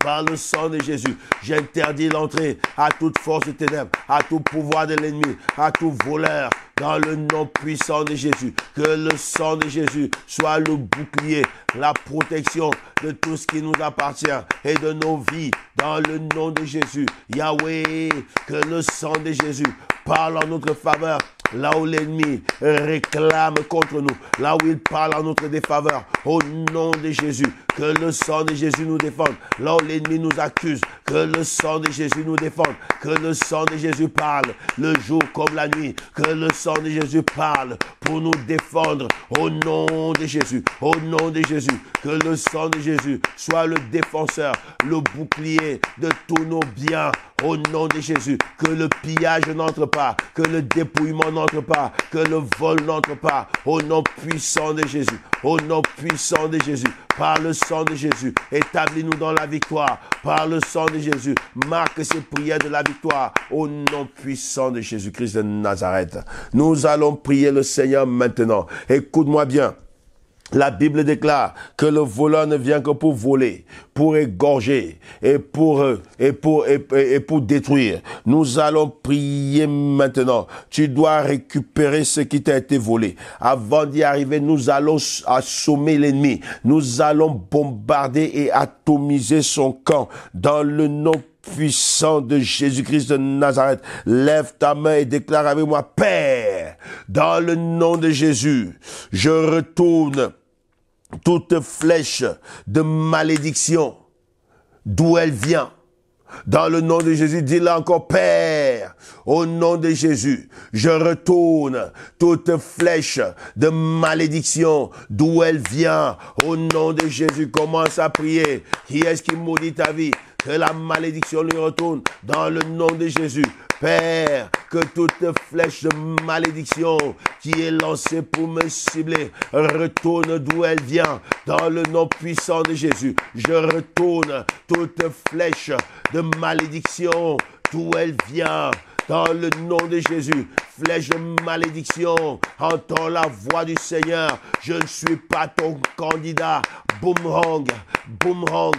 par le sang de Jésus. J'interdis l'entrée à toute force de ténèbres, à tout pouvoir de l'ennemi, à tout voleur, dans le nom puissant de Jésus. Que le sang de Jésus soit le bouclier, la protection de tout ce qui nous appartient et de nos vies, dans le nom de Jésus. Yahweh, que le sang de Jésus parle en notre faveur, là où l'ennemi réclame contre nous, là où il parle en notre défaveur, au nom de Jésus. Que le sang de Jésus nous défende, là où l'ennemi nous accuse, que le sang de Jésus nous défende, que le sang de Jésus parle, le jour comme la nuit, que le sang de Jésus parle pour nous défendre, au nom de Jésus, au nom de Jésus. Que le sang de Jésus soit le défenseur, le bouclier de tous nos biens, au nom de Jésus. Que le pillage n'entre pas, que le dépouillement n'entre pas, que le vol n'entre pas, au nom puissant de Jésus, au nom puissant de Jésus. Par le sang de Jésus, établis-nous dans la victoire. Par le sang de Jésus, marque ces prières de la victoire, au nom puissant de Jésus-Christ de Nazareth. Nous allons prier le Seigneur maintenant. Écoute-moi bien. La Bible déclare que le voleur ne vient que pour voler, pour égorger et pour détruire. Nous allons prier maintenant. Tu dois récupérer ce qui t'a été volé. Avant d'y arriver, nous allons assommer l'ennemi. Nous allons bombarder et atomiser son camp dans le nom puissant de Jésus-Christ de Nazareth. Lève ta main et déclare avec moi: Père, dans le nom de Jésus, je retourne toute flèche de malédiction, d'où elle vient. Dans le nom de Jésus, dis-le encore: Père, au nom de Jésus, je retourne toute flèche de malédiction, d'où elle vient. Au nom de Jésus, commence à prier. Qui est-ce qui maudit ta vie? Que la malédiction lui retourne dans le nom de Jésus. Père, que toute flèche de malédiction qui est lancée pour me cibler retourne d'où elle vient, dans le nom puissant de Jésus. Je retourne toute flèche de malédiction d'où elle vient, dans le nom de Jésus. Flèche de malédiction, entends la voix du Seigneur. Je ne suis pas ton candidat. Boomerang, boomerang,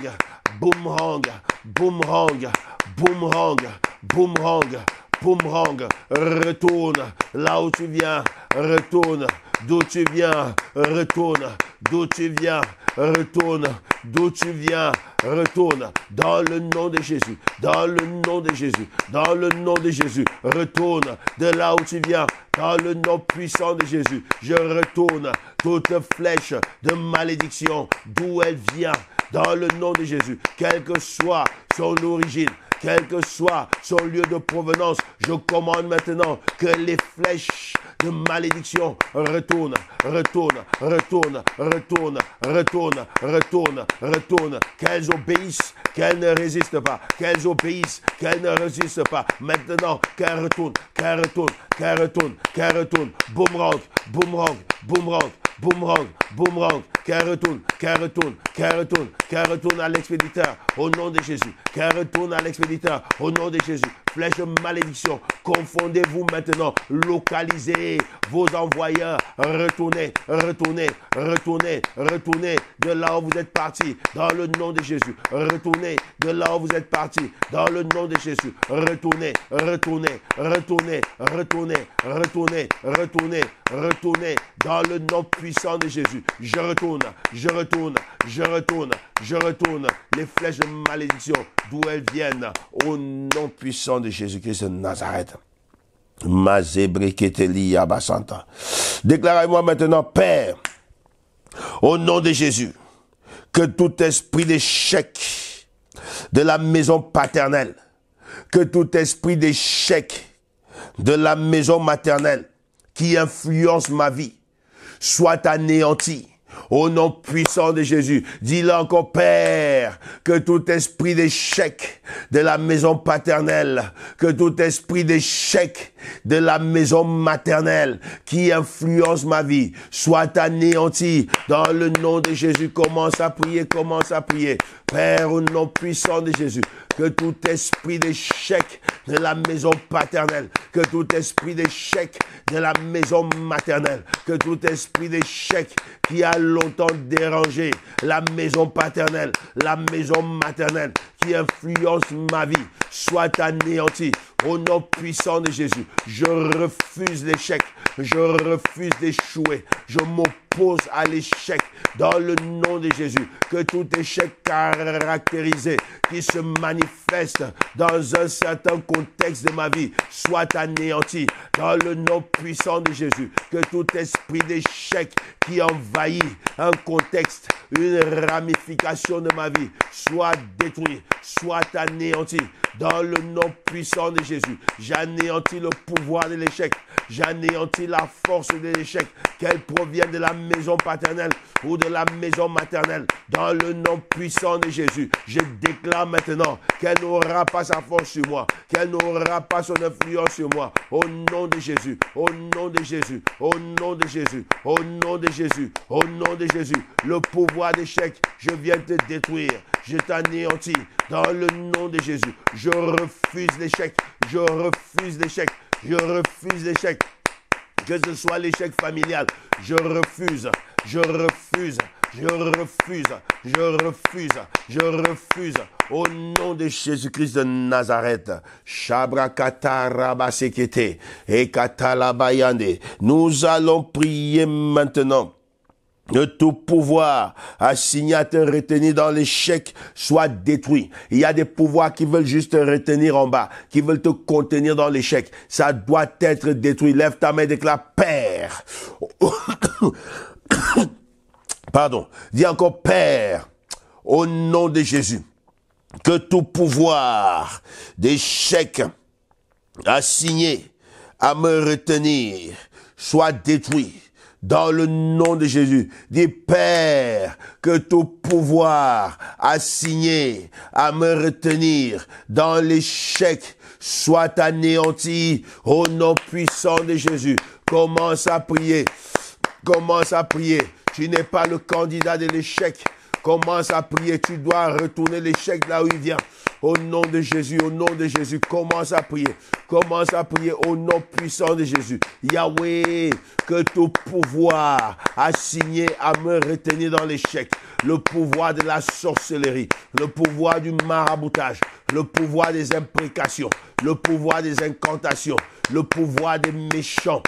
boomerang, boomerang, boomerang, boomerang, boomerang. Retourne là où tu viens, retourne d'où tu viens, retourne d'où tu viens, retourne d'où tu viens, retourne dans le nom de Jésus, dans le nom de Jésus, dans le nom de Jésus. Retourne de là où tu viens, dans le nom puissant de Jésus. Je retourne toute flèche de malédiction d'où elle vient, dans le nom de Jésus. Quelle que soit son origine, quel que soit son lieu de provenance, je commande maintenant que les flèches de malédiction retournent, retournent, retournent, retournent, retournent, retournent, retournent. Qu'elles obéissent, qu'elles ne résistent pas, qu'elles obéissent, qu'elles ne résistent pas. Maintenant, qu'elles retournent, qu'elles retournent, qu'elles retournent, qu'elles retournent. Boomerang, boomerang, boomerang, boomerang, boomerang. qu'elle retourne, qu'elle retourne, qu'elle retourne, qu'elle retourne à l'expéditeur, au nom de Jésus, qu'elle retourne à l'expéditeur, au nom de Jésus. Flèche malédiction, confondez-vous maintenant, localisez vos envoyeurs, retournez, retournez, retournez, retournez de là où vous êtes partis, dans le nom de Jésus, retournez de là où vous êtes partis, dans le nom de Jésus, retournez, retournez, retournez, retournez, retournez, retournez, retournez, dans le nom puissant de Jésus, je retourne, je retourne, je retourne, je retourne, les flèches de malédiction, d'où elles viennent, au nom puissant de Jésus-Christ de Nazareth. Déclarez-moi maintenant, Père, au nom de Jésus, que tout esprit d'échec de la maison paternelle, que tout esprit d'échec de la maison maternelle qui influence ma vie, soit anéanti. Au nom puissant de Jésus, dis-le encore, Père, que tout esprit d'échec de la maison paternelle, que tout esprit d'échec de la maison maternelle qui influence ma vie, soit anéanti dans le nom de Jésus. Commence à prier, commence à prier. Père, au nom puissant de Jésus, que tout esprit d'échec de la maison paternelle, que tout esprit d'échec de la maison maternelle, que tout esprit d'échec qui a longtemps dérangé la maison paternelle, la maison maternelle qui influence ma vie, soit anéanti. Au nom puissant de Jésus, je refuse l'échec, je refuse d'échouer, je m'oppose à l'échec dans le nom de Jésus. Que tout échec caractérisé qui se manifeste dans un certain contexte de ma vie soit anéanti dans le nom puissant de Jésus. Que tout esprit d'échec qui envahit un contexte, une ramification de ma vie soit détruit, soit anéanti dans le nom puissant de Jésus. J'anéantis le pouvoir de l'échec, j'anéantis la force de l'échec, qu'elle provienne de la maison paternelle ou de la maison maternelle, dans le nom puissant de Jésus. Je déclare maintenant qu'elle n'aura pas sa force sur moi, qu'elle n'aura pas son influence sur moi, au nom de Jésus, au nom de Jésus, au nom de Jésus, au nom de Jésus, au nom de Jésus. Le pouvoir d'échec, je viens te détruire, je t'anéantis dans le nom de Jésus. Je refuse l'échec, je refuse l'échec, je refuse l'échec. Que ce soit l'échec familial, je refuse, je refuse, je refuse, je refuse, je refuse. Au nom de Jésus-Christ de Nazareth, nous allons prier maintenant. Que tout pouvoir assigné à te retenir dans l'échec soit détruit. Il y a des pouvoirs qui veulent juste te retenir en bas, qui veulent te contenir dans l'échec. Ça doit être détruit. Lève ta main et déclare, Père. Pardon. Dis encore, Père, au nom de Jésus, que tout pouvoir d'échec assigné à me retenir soit détruit. Dans le nom de Jésus, dis, Père, que tout pouvoir assigné à me retenir dans l'échec soit anéanti au nom puissant de Jésus. Commence à prier, commence à prier. Tu n'es pas le candidat de l'échec. Commence à prier, tu dois retourner l'échec là où il vient. Au nom de Jésus, commence à prier au nom puissant de Jésus. Yahweh, que tout pouvoir assigné à me retenir dans l'échec, le pouvoir de la sorcellerie, le pouvoir du maraboutage, le pouvoir des imprécations, le pouvoir des incantations, le pouvoir des méchants,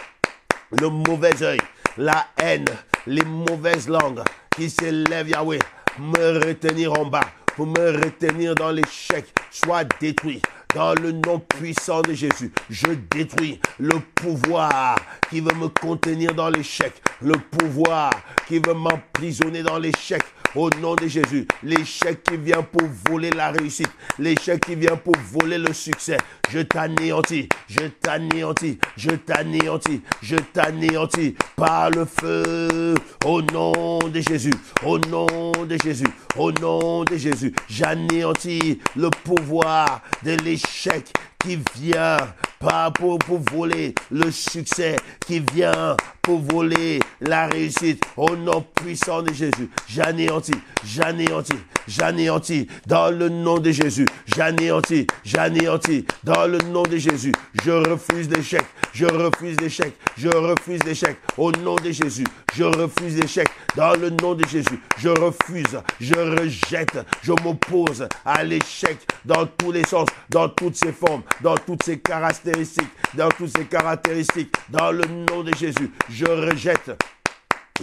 le mauvais œil, la haine, les mauvaises langues qui s'élèvent, Yahweh, me retenir en bas, pour me retenir dans l'échec, soit détruit. Dans le nom puissant de Jésus, je détruis le pouvoir qui veut me contenir dans l'échec, le pouvoir qui veut m'emprisonner dans l'échec. Au nom de Jésus, l'échec qui vient pour voler la réussite, l'échec qui vient pour voler le succès, je t'anéantis, je t'anéantis, je t'anéantis, je t'anéantis par le feu. Au nom de Jésus, au nom de Jésus, au nom de Jésus, j'anéantis le pouvoir de l'échec qui vient pas pour voler le succès, qui vient pour voler la réussite. Au nom puissant de Jésus, j'anéantis, j'anéantis, j'anéantis dans le nom de Jésus. J'anéantis, j'anéantis dans le nom de Jésus. Je refuse l'échec, je refuse l'échec, je refuse l'échec au nom de Jésus. Je refuse l'échec dans le nom de Jésus. Je refuse, je rejette, je m'oppose à l'échec dans tous les sens, dans toutes ses formes, dans toutes ses caractéristiques, dans toutes ses caractéristiques. Dans le nom de Jésus, je rejette.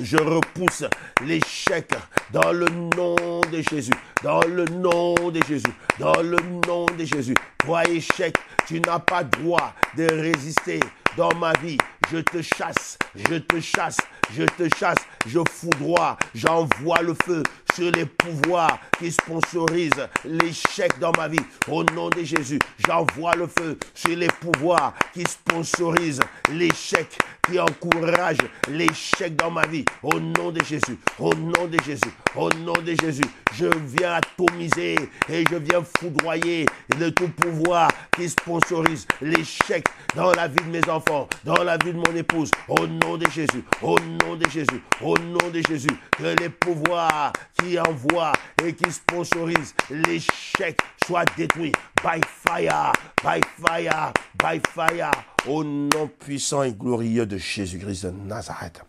Je repousse l'échec dans le nom de Jésus, dans le nom de Jésus, dans le nom de Jésus. Toi, échec, tu n'as pas droit de résister dans ma vie. Je te chasse, je te chasse, je te chasse, je foudroie, j'envoie le feu sur les pouvoirs qui sponsorisent l'échec dans ma vie. Au nom de Jésus, j'envoie le feu sur les pouvoirs qui sponsorisent l'échec, qui encourage l'échec dans ma vie. Au nom de Jésus, au nom de Jésus, au nom de Jésus, je viens atomiser et je viens foudroyer le tout pouvoir qui sponsorise l'échec dans la vie de mes enfants, dans la vie de mon épouse, au nom de Jésus, au nom de Jésus, au nom de Jésus, que les pouvoirs qui envoient et qui sponsorisent l'échec soient détruits by fire, by fire, by fire, au nom puissant et glorieux de Jésus-Christ de Nazareth.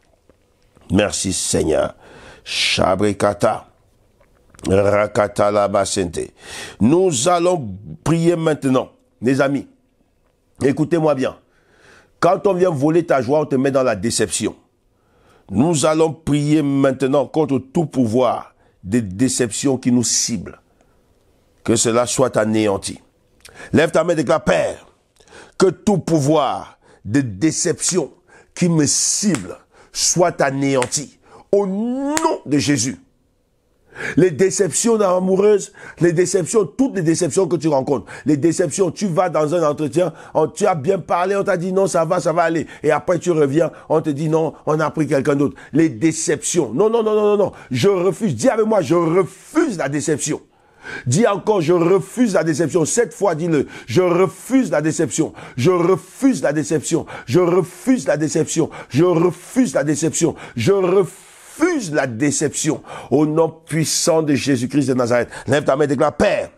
Merci Seigneur. Shabrikata, Rakata la Basente. Nous allons prier maintenant, les amis. Écoutez-moi bien. Quand on vient voler ta joie, on te met dans la déception. Nous allons prier maintenant contre tout pouvoir des déceptions qui nous ciblent. Que cela soit anéanti. Lève ta main et déclare, Père, que tout pouvoir des déceptions qui me ciblent soit anéanti. Au nom de Jésus. Les déceptions amoureuses, les déceptions, toutes les déceptions que tu rencontres, les déceptions, tu vas dans un entretien, tu as bien parlé, on t'a dit non, ça va aller. Et après tu reviens, on te dit non, on a pris quelqu'un d'autre. Les déceptions, non, non, non, non, non, non, je refuse, dis avec moi, je refuse la déception. Dis encore, je refuse la déception. Cette fois, dis-le, je refuse la déception. Je refuse la déception. Je refuse la déception. Je refuse la déception. Je refuse la déception. Au nom puissant de Jésus-Christ de Nazareth. Lève ta main et déclare, Père,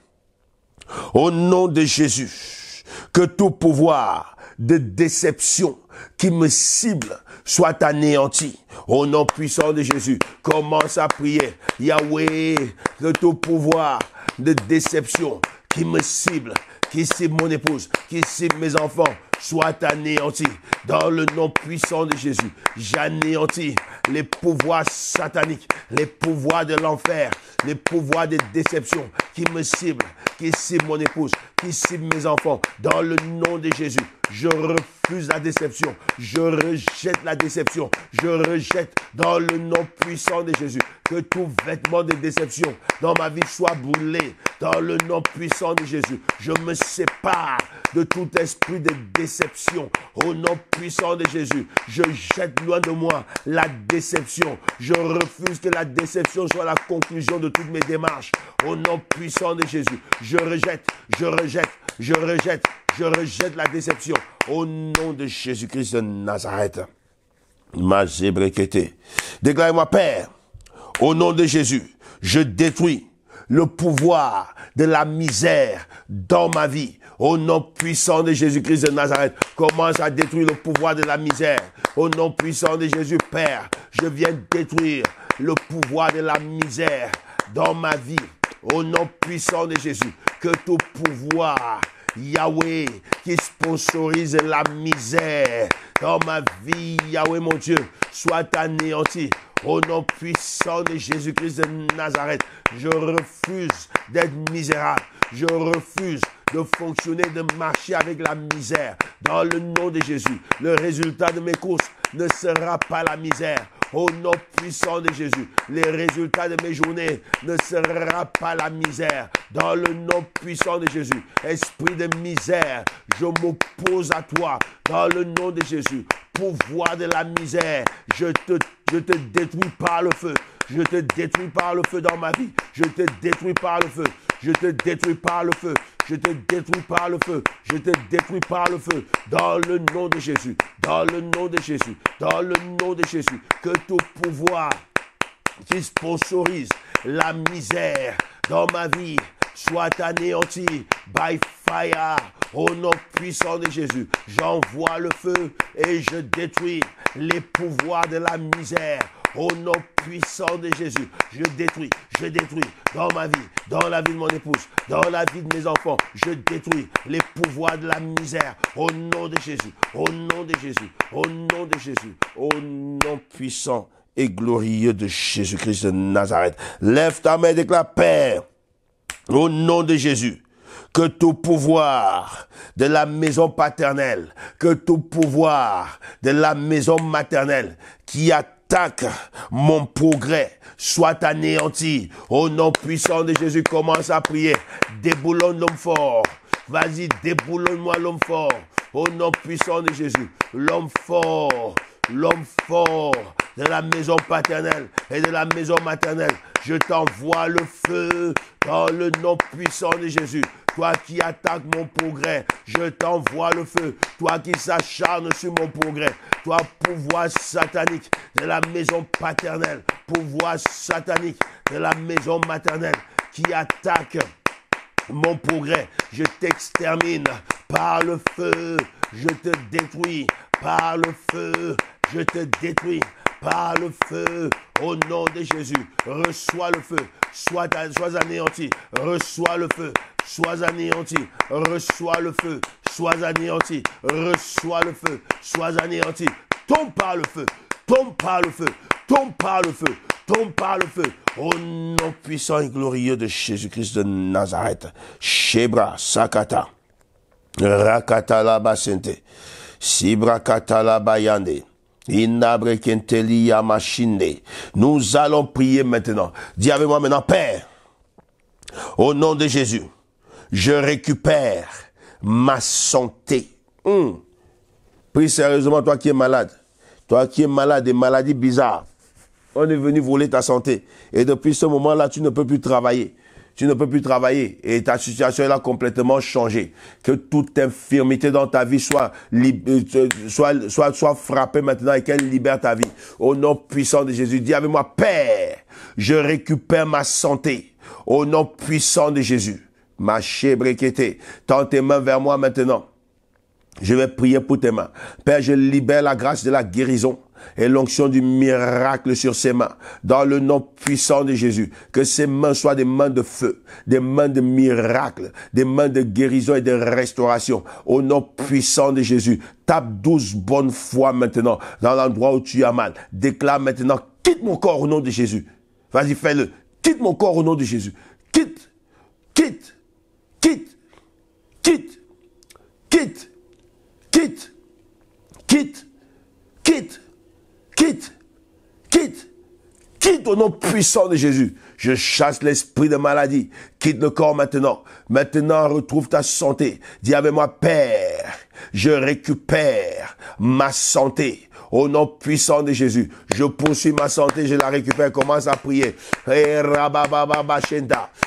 au nom de Jésus, que tout pouvoir de déception qui me cible soit anéanti. Au nom puissant de Jésus, commence à prier. Yahweh, que tout pouvoir de déception qui me cible, qui cible mon épouse, qui cible mes enfants, soit anéanti. Dans le nom puissant de Jésus, j'anéantis les pouvoirs sataniques, les pouvoirs de l'enfer, les pouvoirs des déceptions qui me ciblent, qui ciblent mon épouse, qui ciblent mes enfants. Dans le nom de Jésus, je refuse la déception, je rejette la déception, je rejette dans le nom puissant de Jésus. Que tout vêtement de déception dans ma vie soit brûlé dans le nom puissant de Jésus. Je me sépare de tout esprit de déception au nom puissant de Jésus. Je jette loin de moi la déception. Je refuse que la déception soit la conclusion de toutes mes démarches au nom puissant de Jésus. Je rejette, je rejette, je rejette. Je rejette la déception au nom de Jésus-Christ de Nazareth. Déclare-moi, Père, au nom de Jésus, je détruis le pouvoir de la misère dans ma vie. Au nom puissant de Jésus-Christ de Nazareth, commence à détruire le pouvoir de la misère. Au nom puissant de Jésus, Père, je viens détruire le pouvoir de la misère dans ma vie. Au nom puissant de Jésus, que tout pouvoir... Yahweh, qui sponsorise la misère dans ma vie, Yahweh mon Dieu, soit anéanti. Au nom puissant de Jésus-Christ de Nazareth, je refuse d'être misérable. Je refuse de fonctionner, de marcher avec la misère. Dans le nom de Jésus, le résultat de mes courses ne sera pas la misère. Au nom puissant de Jésus, les résultats de mes journées ne sera pas la misère. Dans le nom puissant de Jésus, esprit de misère, je m'oppose à toi. Dans le nom de Jésus, pouvoir de la misère, je te détruis par le feu. Je te détruis par le feu dans ma vie. Je te détruis par le feu. Je te détruis par le feu. Je te détruis par le feu. Je te détruis par le feu. Dans le nom de Jésus. Dans le nom de Jésus. Dans le nom de Jésus. Que tout pouvoir qui sponsorise la misère dans ma vie soit anéanti by fire. Au nom puissant de Jésus. J'envoie le feu et je détruis les pouvoirs de la misère. Au nom puissant de Jésus, je détruis dans ma vie, dans la vie de mon épouse, dans la vie de mes enfants, je détruis les pouvoirs de la misère. Au nom de Jésus, au nom de Jésus, au nom de Jésus, au nom puissant et glorieux de Jésus-Christ de Nazareth. Lève ta main et déclare, Père, au nom de Jésus. Que tout pouvoir de la maison paternelle, que tout pouvoir de la maison maternelle qui attaque mon progrès soit anéanti. Au nom puissant de Jésus, commence à prier. Déboulonne l'homme fort. Vas-y, déboulonne-moi l'homme fort. Au nom puissant de Jésus, l'homme fort. L'homme fort de la maison paternelle et de la maison maternelle, je t'envoie le feu dans le nom puissant de Jésus. Toi qui attaques mon progrès, je t'envoie le feu. Toi qui s'acharnes sur mon progrès, toi pouvoir satanique de la maison paternelle, pouvoir satanique de la maison maternelle qui attaque mon progrès, je t'extermine par le feu, je te détruis par le feu, je te détruis par le feu, au nom de Jésus, reçois le feu, sois anéanti, reçois le feu, sois anéanti, reçois le feu, sois anéanti, reçois le feu, sois anéanti, tombe par le feu, tombe par le feu, tombe par le feu, tombe par le feu, au nom puissant et glorieux de Jésus-Christ de Nazareth, Shebra Sakata, Rakata la Basente, Sibra Katala Bayande. Nous allons prier maintenant. Dis avec moi maintenant, Père, au nom de Jésus, je récupère ma santé. Prie sérieusement, toi qui es malade. Toi qui es malade, des maladies bizarres. On est venu voler ta santé. Et depuis ce moment-là, tu ne peux plus travailler. Tu ne peux plus travailler et ta situation elle a complètement changé. Que toute infirmité dans ta vie soit frappée maintenant et qu'elle libère ta vie. Au nom puissant de Jésus, dis avec moi, Père, je récupère ma santé. Au nom puissant de Jésus, ma chébrequette, tends tes mains vers moi maintenant. Je vais prier pour tes mains. Père, je libère la grâce de la guérison et l'onction du miracle sur ses mains, dans le nom puissant de Jésus, que ses mains soient des mains de feu, des mains de miracle, des mains de guérison et de restauration, au nom puissant de Jésus. Tape 12 bonnes fois maintenant, dans l'endroit où tu as mal, déclare maintenant, quitte mon corps au nom de Jésus, vas-y fais-le, quitte mon corps au nom de Jésus, quitte, quitte, quitte, quitte, quitte, quitte, quitte, quitte, quitte, quitte, quitte au nom puissant de Jésus. Je chasse l'esprit de maladie. Quitte le corps maintenant. Maintenant, retrouve ta santé. Dis avec moi, Père, je récupère ma santé. Au nom puissant de Jésus, je poursuis ma santé, je la récupère. Commence à prier.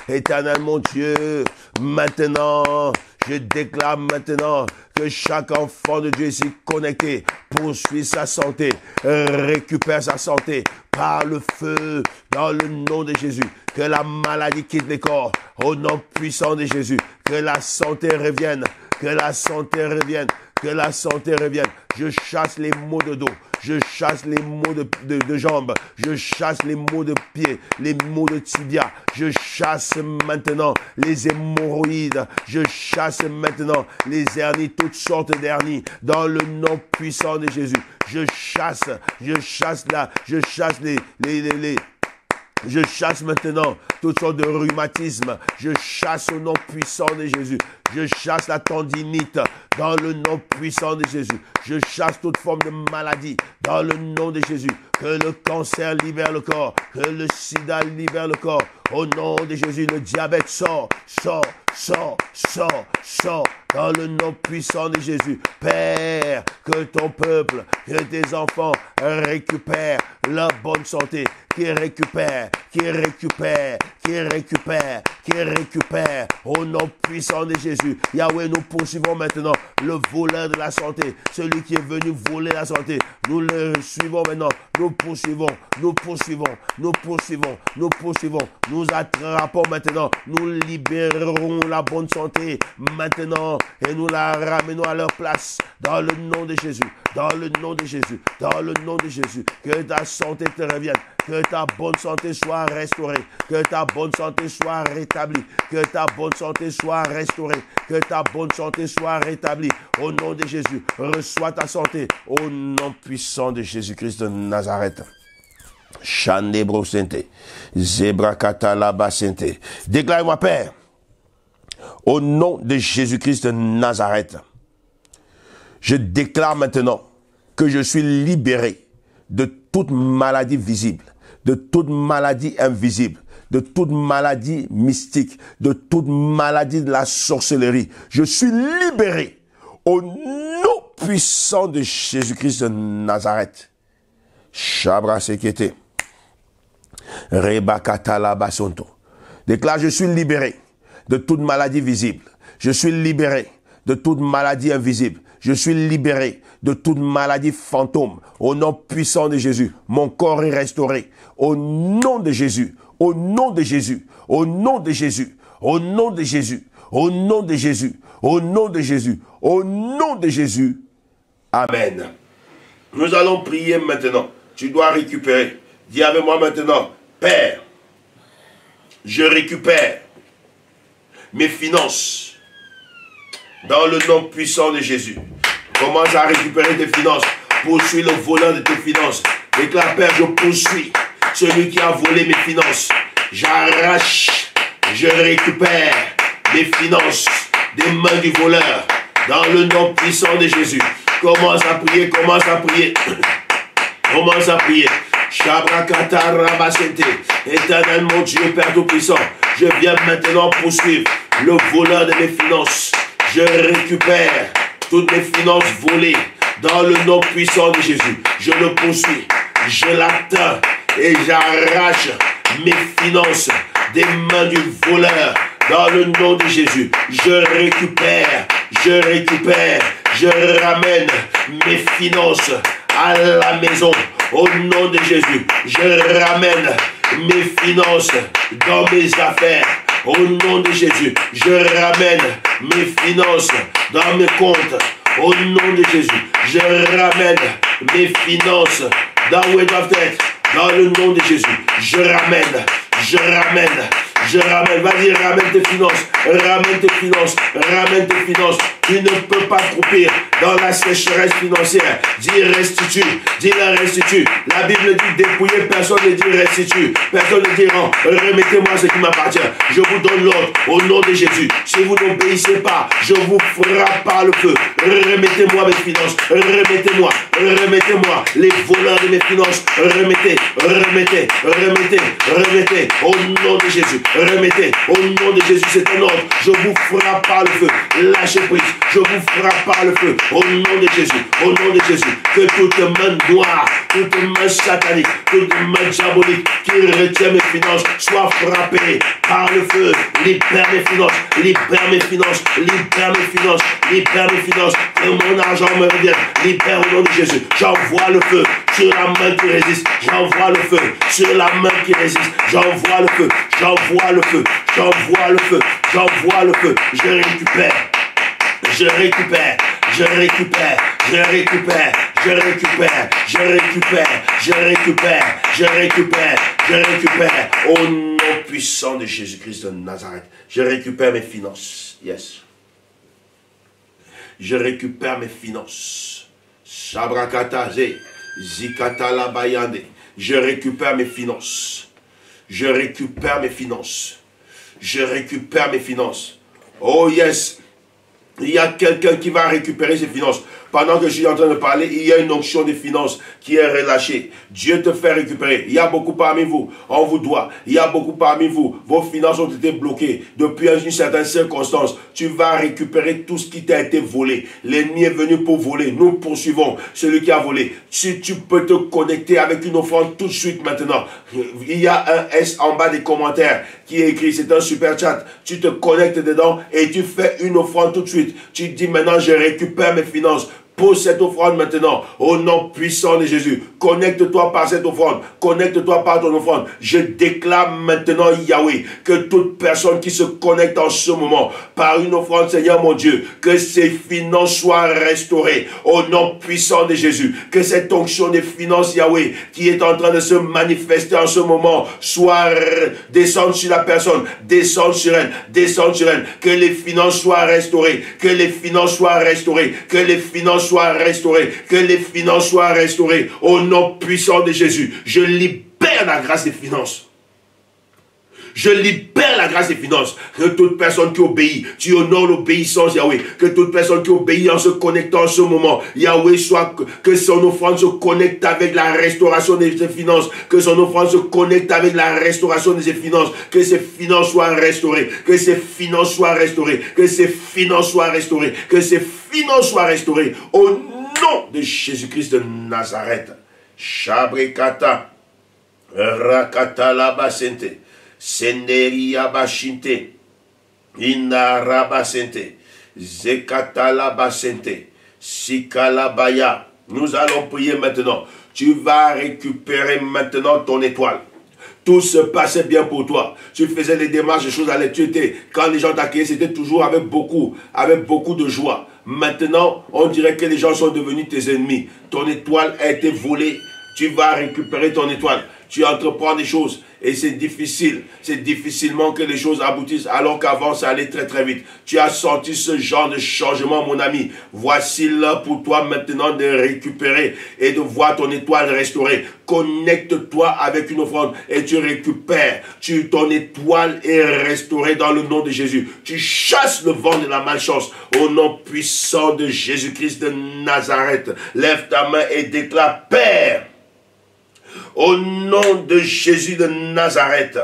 Éternel mon Dieu, maintenant, je déclare maintenant que chaque enfant de Dieu ici connecté poursuit sa santé, récupère sa santé par le feu, dans le nom de Jésus. Que la maladie quitte les corps, au nom puissant de Jésus. Que la santé revienne, que la santé revienne. Que la santé revienne. Je chasse les maux de dos. Je chasse les maux de jambes. Je chasse les maux de pieds. Les maux de tibia. Je chasse maintenant les hémorroïdes. Je chasse maintenant les hernies. Toutes sortes d'hernies. Dans le nom puissant de Jésus. Je chasse maintenant toutes sortes de rhumatismes. Je chasse au nom puissant de Jésus. Je chasse la tendinite dans le nom puissant de Jésus. Je chasse toute forme de maladie dans le nom de Jésus. Que le cancer libère le corps. Que le sida libère le corps. Au nom de Jésus, le diabète sort, sort, sort, sort, sort. Dans le nom puissant de Jésus, Père, que ton peuple, que tes enfants récupèrent leur bonne santé. Qui récupère, qui récupère, qu'il récupère, au nom puissant de Jésus. Yahweh, nous poursuivons maintenant le voleur de la santé, celui qui est venu voler la santé. Nous le suivons maintenant, nous poursuivons. Nous attrapons maintenant, nous libérons la bonne santé maintenant et nous la ramenons à leur place dans le nom de Jésus, que ta santé te revienne. Que ta bonne santé soit restaurée, que ta bonne santé soit rétablie, que ta bonne santé soit restaurée, que ta bonne santé soit rétablie. Au nom de Jésus, reçois ta santé, au nom puissant de Jésus-Christ de Nazareth. Chandebro Sente, Zebra Katalaba Sente. Déclare-moi, Père, au nom de Jésus-Christ de Nazareth, je déclare maintenant que je suis libéré de toute maladie visible, de toute maladie invisible, de toute maladie mystique, de toute maladie de la sorcellerie. Je suis libéré au nom puissant de Jésus-Christ de Nazareth. Chabra Sekete, Rebakata la Basonto. Déclare, je suis libéré de toute maladie visible. Je suis libéré de toute maladie invisible. Je suis libéré de toute maladie fantôme. Au nom puissant de Jésus, mon corps est restauré. Au nom de Jésus, au nom de Jésus. Amen. Nous allons prier maintenant. Tu dois récupérer. Dis avec moi maintenant, Père, je récupère mes finances dans le nom puissant de Jésus. Commence à récupérer tes finances. Poursuis le volant de tes finances. Déclare, Père, je poursuis celui qui a volé mes finances. J'arrache, je récupère mes finances des mains du voleur. Dans le nom puissant de Jésus. Commence à prier, Shabrakata Rabasente. Éternel mon Dieu, Père Tout-Puissant, je viens maintenant poursuivre le voleur de mes finances. Je récupère toutes mes finances volées dans le nom puissant de Jésus. Je le poursuis, je l'atteins et j'arrache mes finances des mains du voleur dans le nom de Jésus. Je récupère, je ramène mes finances à la maison au nom de Jésus. Je ramène mes finances dans mes affaires. Au nom de Jésus, je ramène mes finances dans mes comptes. Au nom de Jésus, je ramène mes finances dans où elles doivent être. Dans le nom de Jésus, je ramène, Vas-y, ramène tes finances, Tu ne peux pas croupir dans la sécheresse financière. Dis restitue, La Bible dit dépouiller, personne ne dit restitue. Personne ne dit non, remettez-moi ce qui m'appartient. Je vous donne l'ordre au nom de Jésus. Si vous n'obéissez pas, je vous frappe par le feu. Remettez-moi mes finances, remettez-moi les voleurs de mes finances. Remettez, remettez au nom de Jésus. Remettez au nom de Jésus, c'est un ordre. Je vous frappe par le feu. Lâchez prise. Je vous frappe par le feu. Au nom de Jésus. Au nom de Jésus. Que toute main noire, toute main satanique, toute main diabolique qui retient mes finances soit frappée par le feu. Libère mes finances. Que mon argent me revienne. Libère au nom de Jésus. J'envoie le feu sur la main qui résiste. J'envoie le feu. Je récupère. Au nom puissant de Jésus-Christ de Nazareth, je récupère mes finances. Yes. Je récupère mes finances. Sabrakataze, Zikatalabayande. Je récupère mes finances. Oh yes, il y a quelqu'un qui va récupérer ses finances. Pendant que je suis en train de parler, il y a une onction de finances qui est relâchée. Dieu te fait récupérer. Il y a beaucoup parmi vous. On vous doit. Il y a beaucoup parmi vous. Vos finances ont été bloquées depuis une certaine circonstance. Tu vas récupérer tout ce qui t'a été volé. L'ennemi est venu pour voler. Nous poursuivons celui qui a volé. Si tu peux te connecter avec une offrande tout de suite maintenant. Il y a un S en bas des commentaires qui est écrit. C'est un super chat. Tu te connectes dedans et tu fais une offrande tout de suite. Tu dis maintenant je récupère mes finances. Pose cette offrande maintenant, au nom puissant de Jésus. Connecte-toi par cette offrande. Connecte-toi par ton offrande. Je déclare maintenant, Yahweh, que toute personne qui se connecte en ce moment, par une offrande, Seigneur mon Dieu, que ses finances soient restaurées, au nom puissant de Jésus. Que cette onction des finances, Yahweh, qui est en train de se manifester en ce moment, soit descende sur la personne, descende sur elle, descende sur elle. Que les finances soient restaurées, que les finances soient restaurées, que les finances soient restaurés, que les finances soient restaurées au nom puissant de Jésus. Je libère la grâce des finances. Je libère la grâce des finances. Que toute personne qui obéit, tu honores l'obéissance, Yahweh. Que toute personne qui obéit en se connectant en ce moment, Yahweh, soit que son offrande se connecte avec la restauration de ses finances. Que son offrande se connecte avec la restauration de ses finances. Que ses finances soient restaurées. Que ses finances soient restaurées. Que ses finances soient restaurées. Que ses finances soient restaurées. Au nom de Jésus-Christ de Nazareth. Chabrikata. Rakata labasente. Seneria bashinte, inarabasente, zekatalabasente, sikalabaya. Nous allons prier maintenant. Tu vas récupérer maintenant ton étoile. Tout se passait bien pour toi. Tu faisais les démarches, les choses allaient. Tu étais, quand les gens t'accueillaient, c'était toujours avec beaucoup de joie. Maintenant, on dirait que les gens sont devenus tes ennemis. Ton étoile a été volée. Tu vas récupérer ton étoile. Tu entreprends des choses et c'est difficile. C'est difficilement que les choses aboutissent alors qu'avant ça allait très très vite. Tu as senti ce genre de changement, mon ami. Voici l'heure pour toi maintenant de récupérer et de voir ton étoile restaurée. Connecte-toi avec une offrande et tu récupères. Ton étoile est restaurée dans le nom de Jésus. Tu chasses le vent de la malchance au nom puissant de Jésus-Christ de Nazareth. Lève ta main et déclare, Père, au nom de Jésus de Nazareth,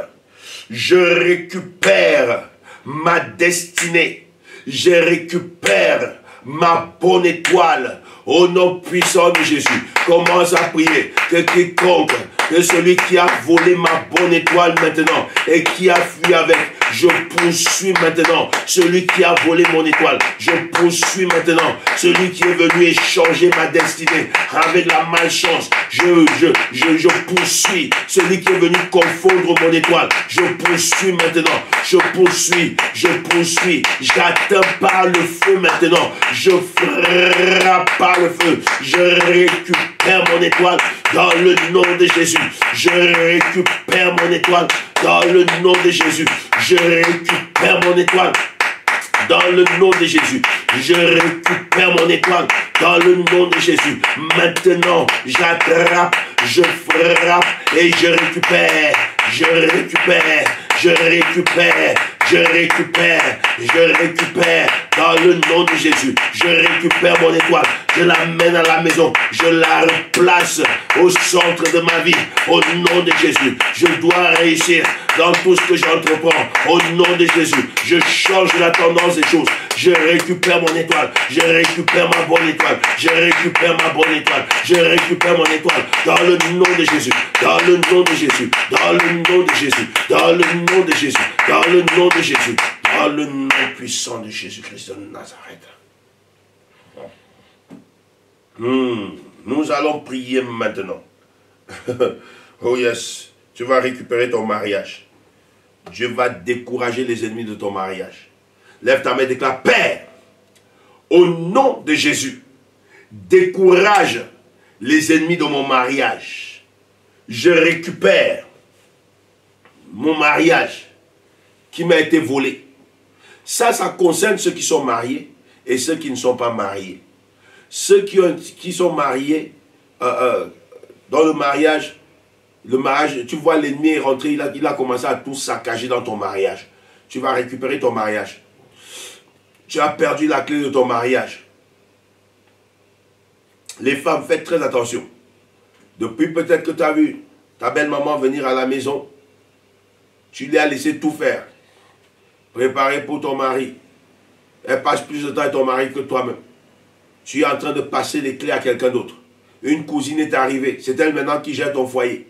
je récupère ma destinée, je récupère ma bonne étoile, au nom puissant de Jésus. Commence à prier que quiconque, que celui qui a volé ma bonne étoile maintenant et qui a fui avec, je poursuis maintenant celui qui a volé mon étoile. Je poursuis maintenant celui qui est venu échanger ma destinée avec la malchance. Je poursuis celui qui est venu confondre mon étoile. Je poursuis maintenant. Je poursuis. Je poursuis. J'atteins par le feu maintenant. Je frappe par le feu. Je récupère mon étoile dans le nom de Jésus. Je récupère mon étoile dans le nom de Jésus. Je récupère mon étoile dans le nom de Jésus. Je récupère mon étoile dans le nom de Jésus. Maintenant, j'attrape, je frappe et je récupère. Je récupère, je récupère, je récupère, je récupère dans le nom de Jésus. Je récupère mon étoile, je l'amène à la maison, je la replace au centre de ma vie, au nom de Jésus. Je dois réussir dans tout ce que j'entreprends, au nom de Jésus. Je change la tendance des choses, je récupère mon étoile, je récupère ma bonne étoile, je récupère ma bonne étoile, je récupère mon étoile dans le nom de Jésus, dans le nom de Jésus, dans le nom de Jésus, dans le nom de Jésus, dans le nom de Jésus, dans le nom puissant de Jésus-Christ de Nazareth. Nous allons prier maintenant. Oh yes, tu vas récupérer ton mariage. Dieu va décourager les ennemis de ton mariage. Lève ta main et déclare, Père, au nom de Jésus, décourage les ennemis de mon mariage. Je récupère mon mariage qui m'a été volé. Ça concerne ceux qui sont mariés et ceux qui ne sont pas mariés. Ceux qui sont mariés, dans le mariage, tu vois l'ennemi est rentré, il a commencé à tout saccager dans ton mariage. Tu vas récupérer ton mariage. Tu as perdu la clé de ton mariage. les femmes, faites très attention. Depuis peut-être que tu as vu ta belle-maman venir à la maison, tu l'as laissé tout faire. Préparer pour ton mari. Elle passe plus de temps avec ton mari que toi-même. Tu es en train de passer les clés à quelqu'un d'autre. Une cousine est arrivée, c'est elle maintenant qui gère ton foyer.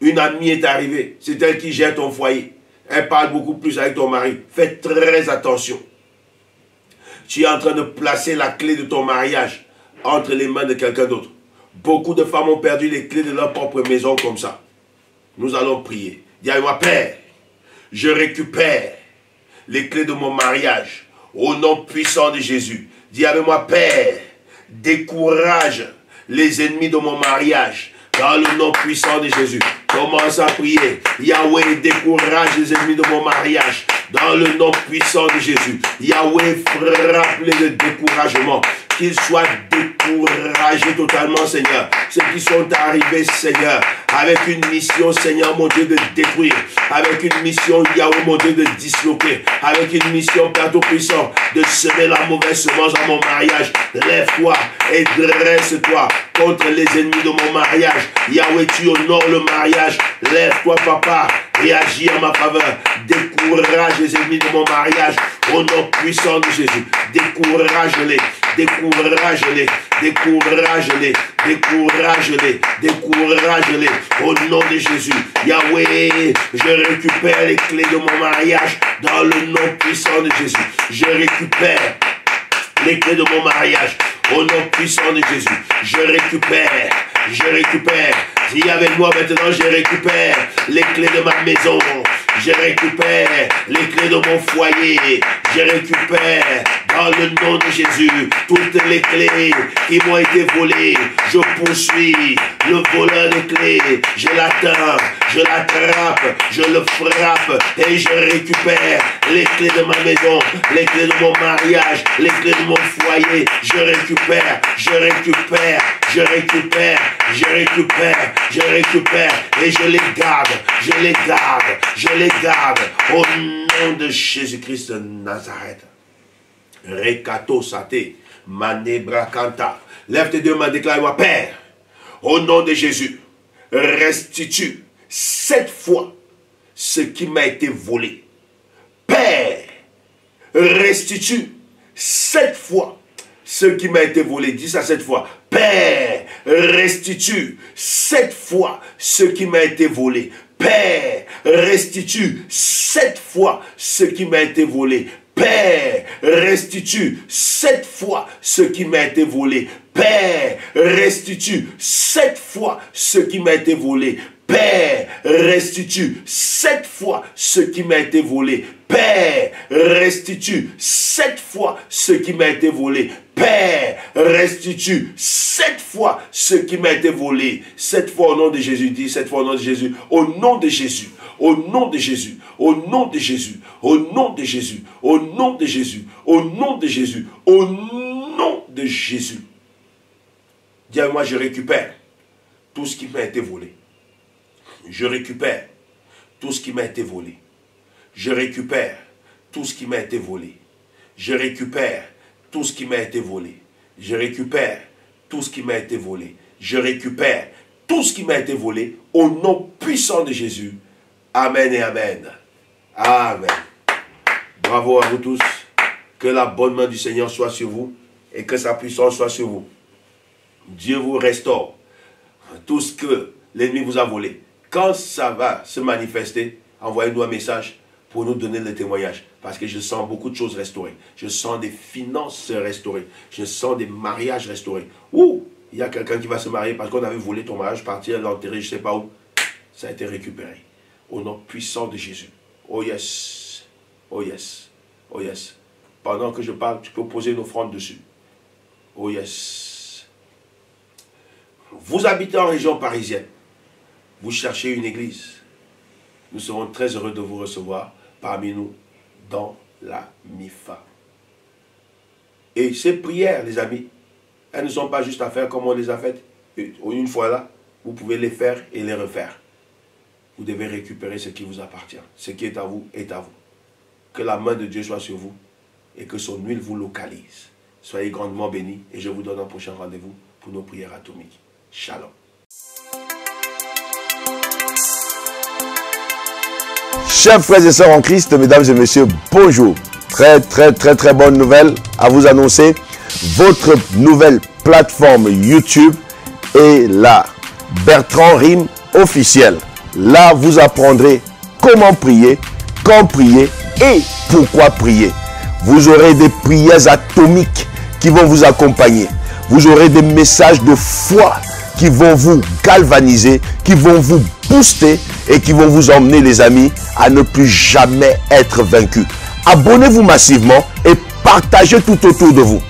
Une amie est arrivée, c'est elle qui gère ton foyer. Elle parle beaucoup plus avec ton mari. Fais très attention. Tu es en train de placer la clé de ton mariage entre les mains de quelqu'un d'autre. Beaucoup de femmes ont perdu les clés de leur propre maison comme ça. Nous allons prier. Dis à moi, Père, je récupère les clés de mon mariage au nom puissant de Jésus. Dis avec moi, Père, décourage les ennemis de mon mariage dans le nom puissant de Jésus. Commence à prier. Yahweh, décourage les ennemis de mon mariage dans le nom puissant de Jésus. Yahweh, frappe-les de découragement. Qu'ils soient découragés totalement, Seigneur. Ceux qui sont arrivés, Seigneur, avec une mission, Seigneur, mon Dieu, de détruire. Avec une mission, Yahweh, mon Dieu, de disloquer. Avec une mission, Père Tout-Puissant, de semer la mauvaise semence dans mon mariage. Lève-toi et dresse-toi contre les ennemis de mon mariage. Yahweh, tu honores le mariage. Lève-toi, Papa, réagis en ma faveur. Décourage les ennemis de mon mariage. Au nom puissant de Jésus, décourage-les. Décourage-les, décourage-les, décourage-les, décourage-les. Au nom de Jésus, Yahweh, je récupère les clés de mon mariage dans le nom puissant de Jésus. Je récupère les clés de mon mariage au nom puissant de Jésus. Je récupère, je récupère. Dis avec moi maintenant, je récupère les clés de ma maison. Je récupère les clés de mon foyer. Je récupère dans le nom de Jésus toutes les clés qui m'ont été volées. Je poursuis le voleur de clés. Je l'atteins, je l'attrape, je le frappe et je récupère les clés de ma maison, les clés de mon mariage, les clés de mon foyer. Je récupère, je récupère, je récupère, je récupère, je récupère et je les garde, je les garde, je les garde. Garde au nom de Jésus-Christ de Nazareth. Rekato Saté, Manebra Kanta. Lève tes deux mains, déclare-moi, Père, au nom de Jésus, restitue cette fois ce qui m'a été volé. Père, restitue cette fois ce qui m'a été volé. Dis ça cette fois. Père, restitue cette fois ce qui m'a été volé. Père, restitue sept fois ce qui m'a été volé. Père, restitue sept fois ce qui m'a été volé. Père, restitue sept fois ce qui m'a été volé. Père, restitue sept fois ce qui m'a été volé. Père, restitue sept fois ce qui m'a été volé. Père, restitue sept fois ce qui m'a été volé. Sept fois au nom de Jésus, dis sept fois au nom de Jésus. Au nom de Jésus, au nom de Jésus, au nom de Jésus, au nom de Jésus, au nom de Jésus, au nom de Jésus, au nom de Jésus. Dis à moi, je récupère tout ce qui m'a été volé. Je récupère tout ce qui m'a été volé. Je récupère tout ce qui m'a été volé. Je récupère tout ce qui m'a été volé. Je récupère tout ce qui m'a été volé. Je récupère tout ce qui m'a été volé au nom puissant de Jésus. Amen et amen. Amen. Bravo à vous tous. Que la bonne main du Seigneur soit sur vous et que sa puissance soit sur vous. Dieu vous restaure tout ce que l'ennemi vous a volé. Quand ça va se manifester, envoyez-nous un message pour nous donner le témoignage. Parce que je sens beaucoup de choses restaurées. Je sens des finances restaurées. Je sens des mariages restaurés. Ouh, il y a quelqu'un qui va se marier parce qu'on avait volé ton mariage, partir, l'enterrer, je ne sais pas où. Ça a été récupéré. Au nom puissant de Jésus. Oh yes, oh yes, oh yes. Pendant que je parle, tu peux poser une offrande dessus. Oh yes. Vous habitez en région parisienne. Vous cherchez une église. Nous serons très heureux de vous recevoir parmi nous dans la Mifa. Et ces prières, les amis, elles ne sont pas juste à faire comme on les a faites. Une fois là, vous pouvez les faire et les refaire. Vous devez récupérer ce qui vous appartient. Ce qui est à vous est à vous. Que la main de Dieu soit sur vous et que son huile vous localise. Soyez grandement bénis et je vous donne un prochain rendez-vous pour nos prières atomiques. Shalom. Chers frères et sœurs en Christ, mesdames et messieurs, bonjour. Très bonne nouvelle à vous annoncer. Votre nouvelle plateforme YouTube est là. Bertrand Rim officiel. Là, vous apprendrez comment prier, quand prier et pourquoi prier. Vous aurez des prières atomiques qui vont vous accompagner. Vous aurez des messages de foi qui vont vous galvaniser, qui vont vous booster et qui vont vous emmener, les amis, à ne plus jamais être vaincus. Abonnez-vous massivement et partagez tout autour de vous.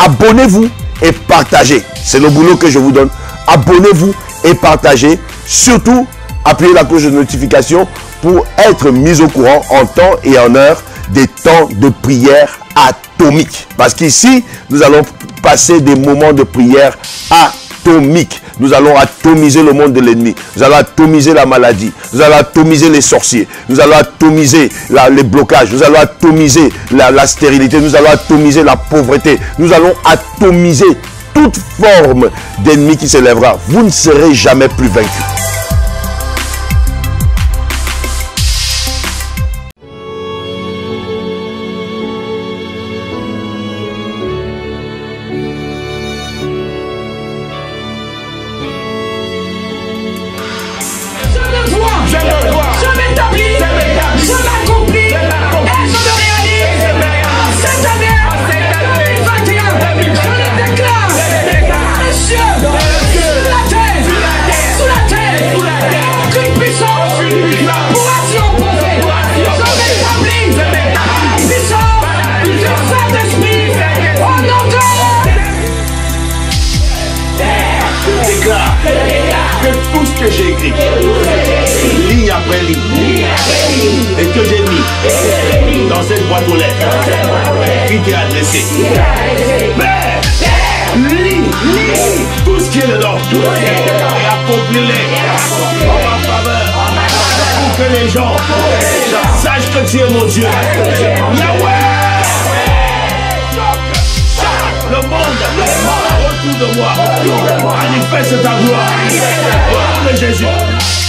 Abonnez-vous et partagez. C'est le boulot que je vous donne. Abonnez-vous et partagez. Surtout, appuyez la cloche de notification pour être mis au courant en temps et en heure des temps de prière atomique. Parce qu'ici, nous allons passer des moments de prière atomique. Nous allons atomiser le monde de l'ennemi. Nous allons atomiser la maladie. Nous allons atomiser les sorciers. Nous allons atomiser les blocages. Nous allons atomiser la stérilité. Nous allons atomiser la pauvreté. Nous allons atomiser toute forme d'ennemi qui se lèvera. Vous ne serez jamais plus vaincu. Que j'ai écrit, ligne après ligne, et que j'ai mis dans cette boîte aux lettres qui t'est adressée. Mais lis tout ce qui est dedans et accomplis-les en ma faveur pour que les gens sachent que tu es mon Dieu. Le monde autour de moi manifeste ta gloire. Au nom de Jésus.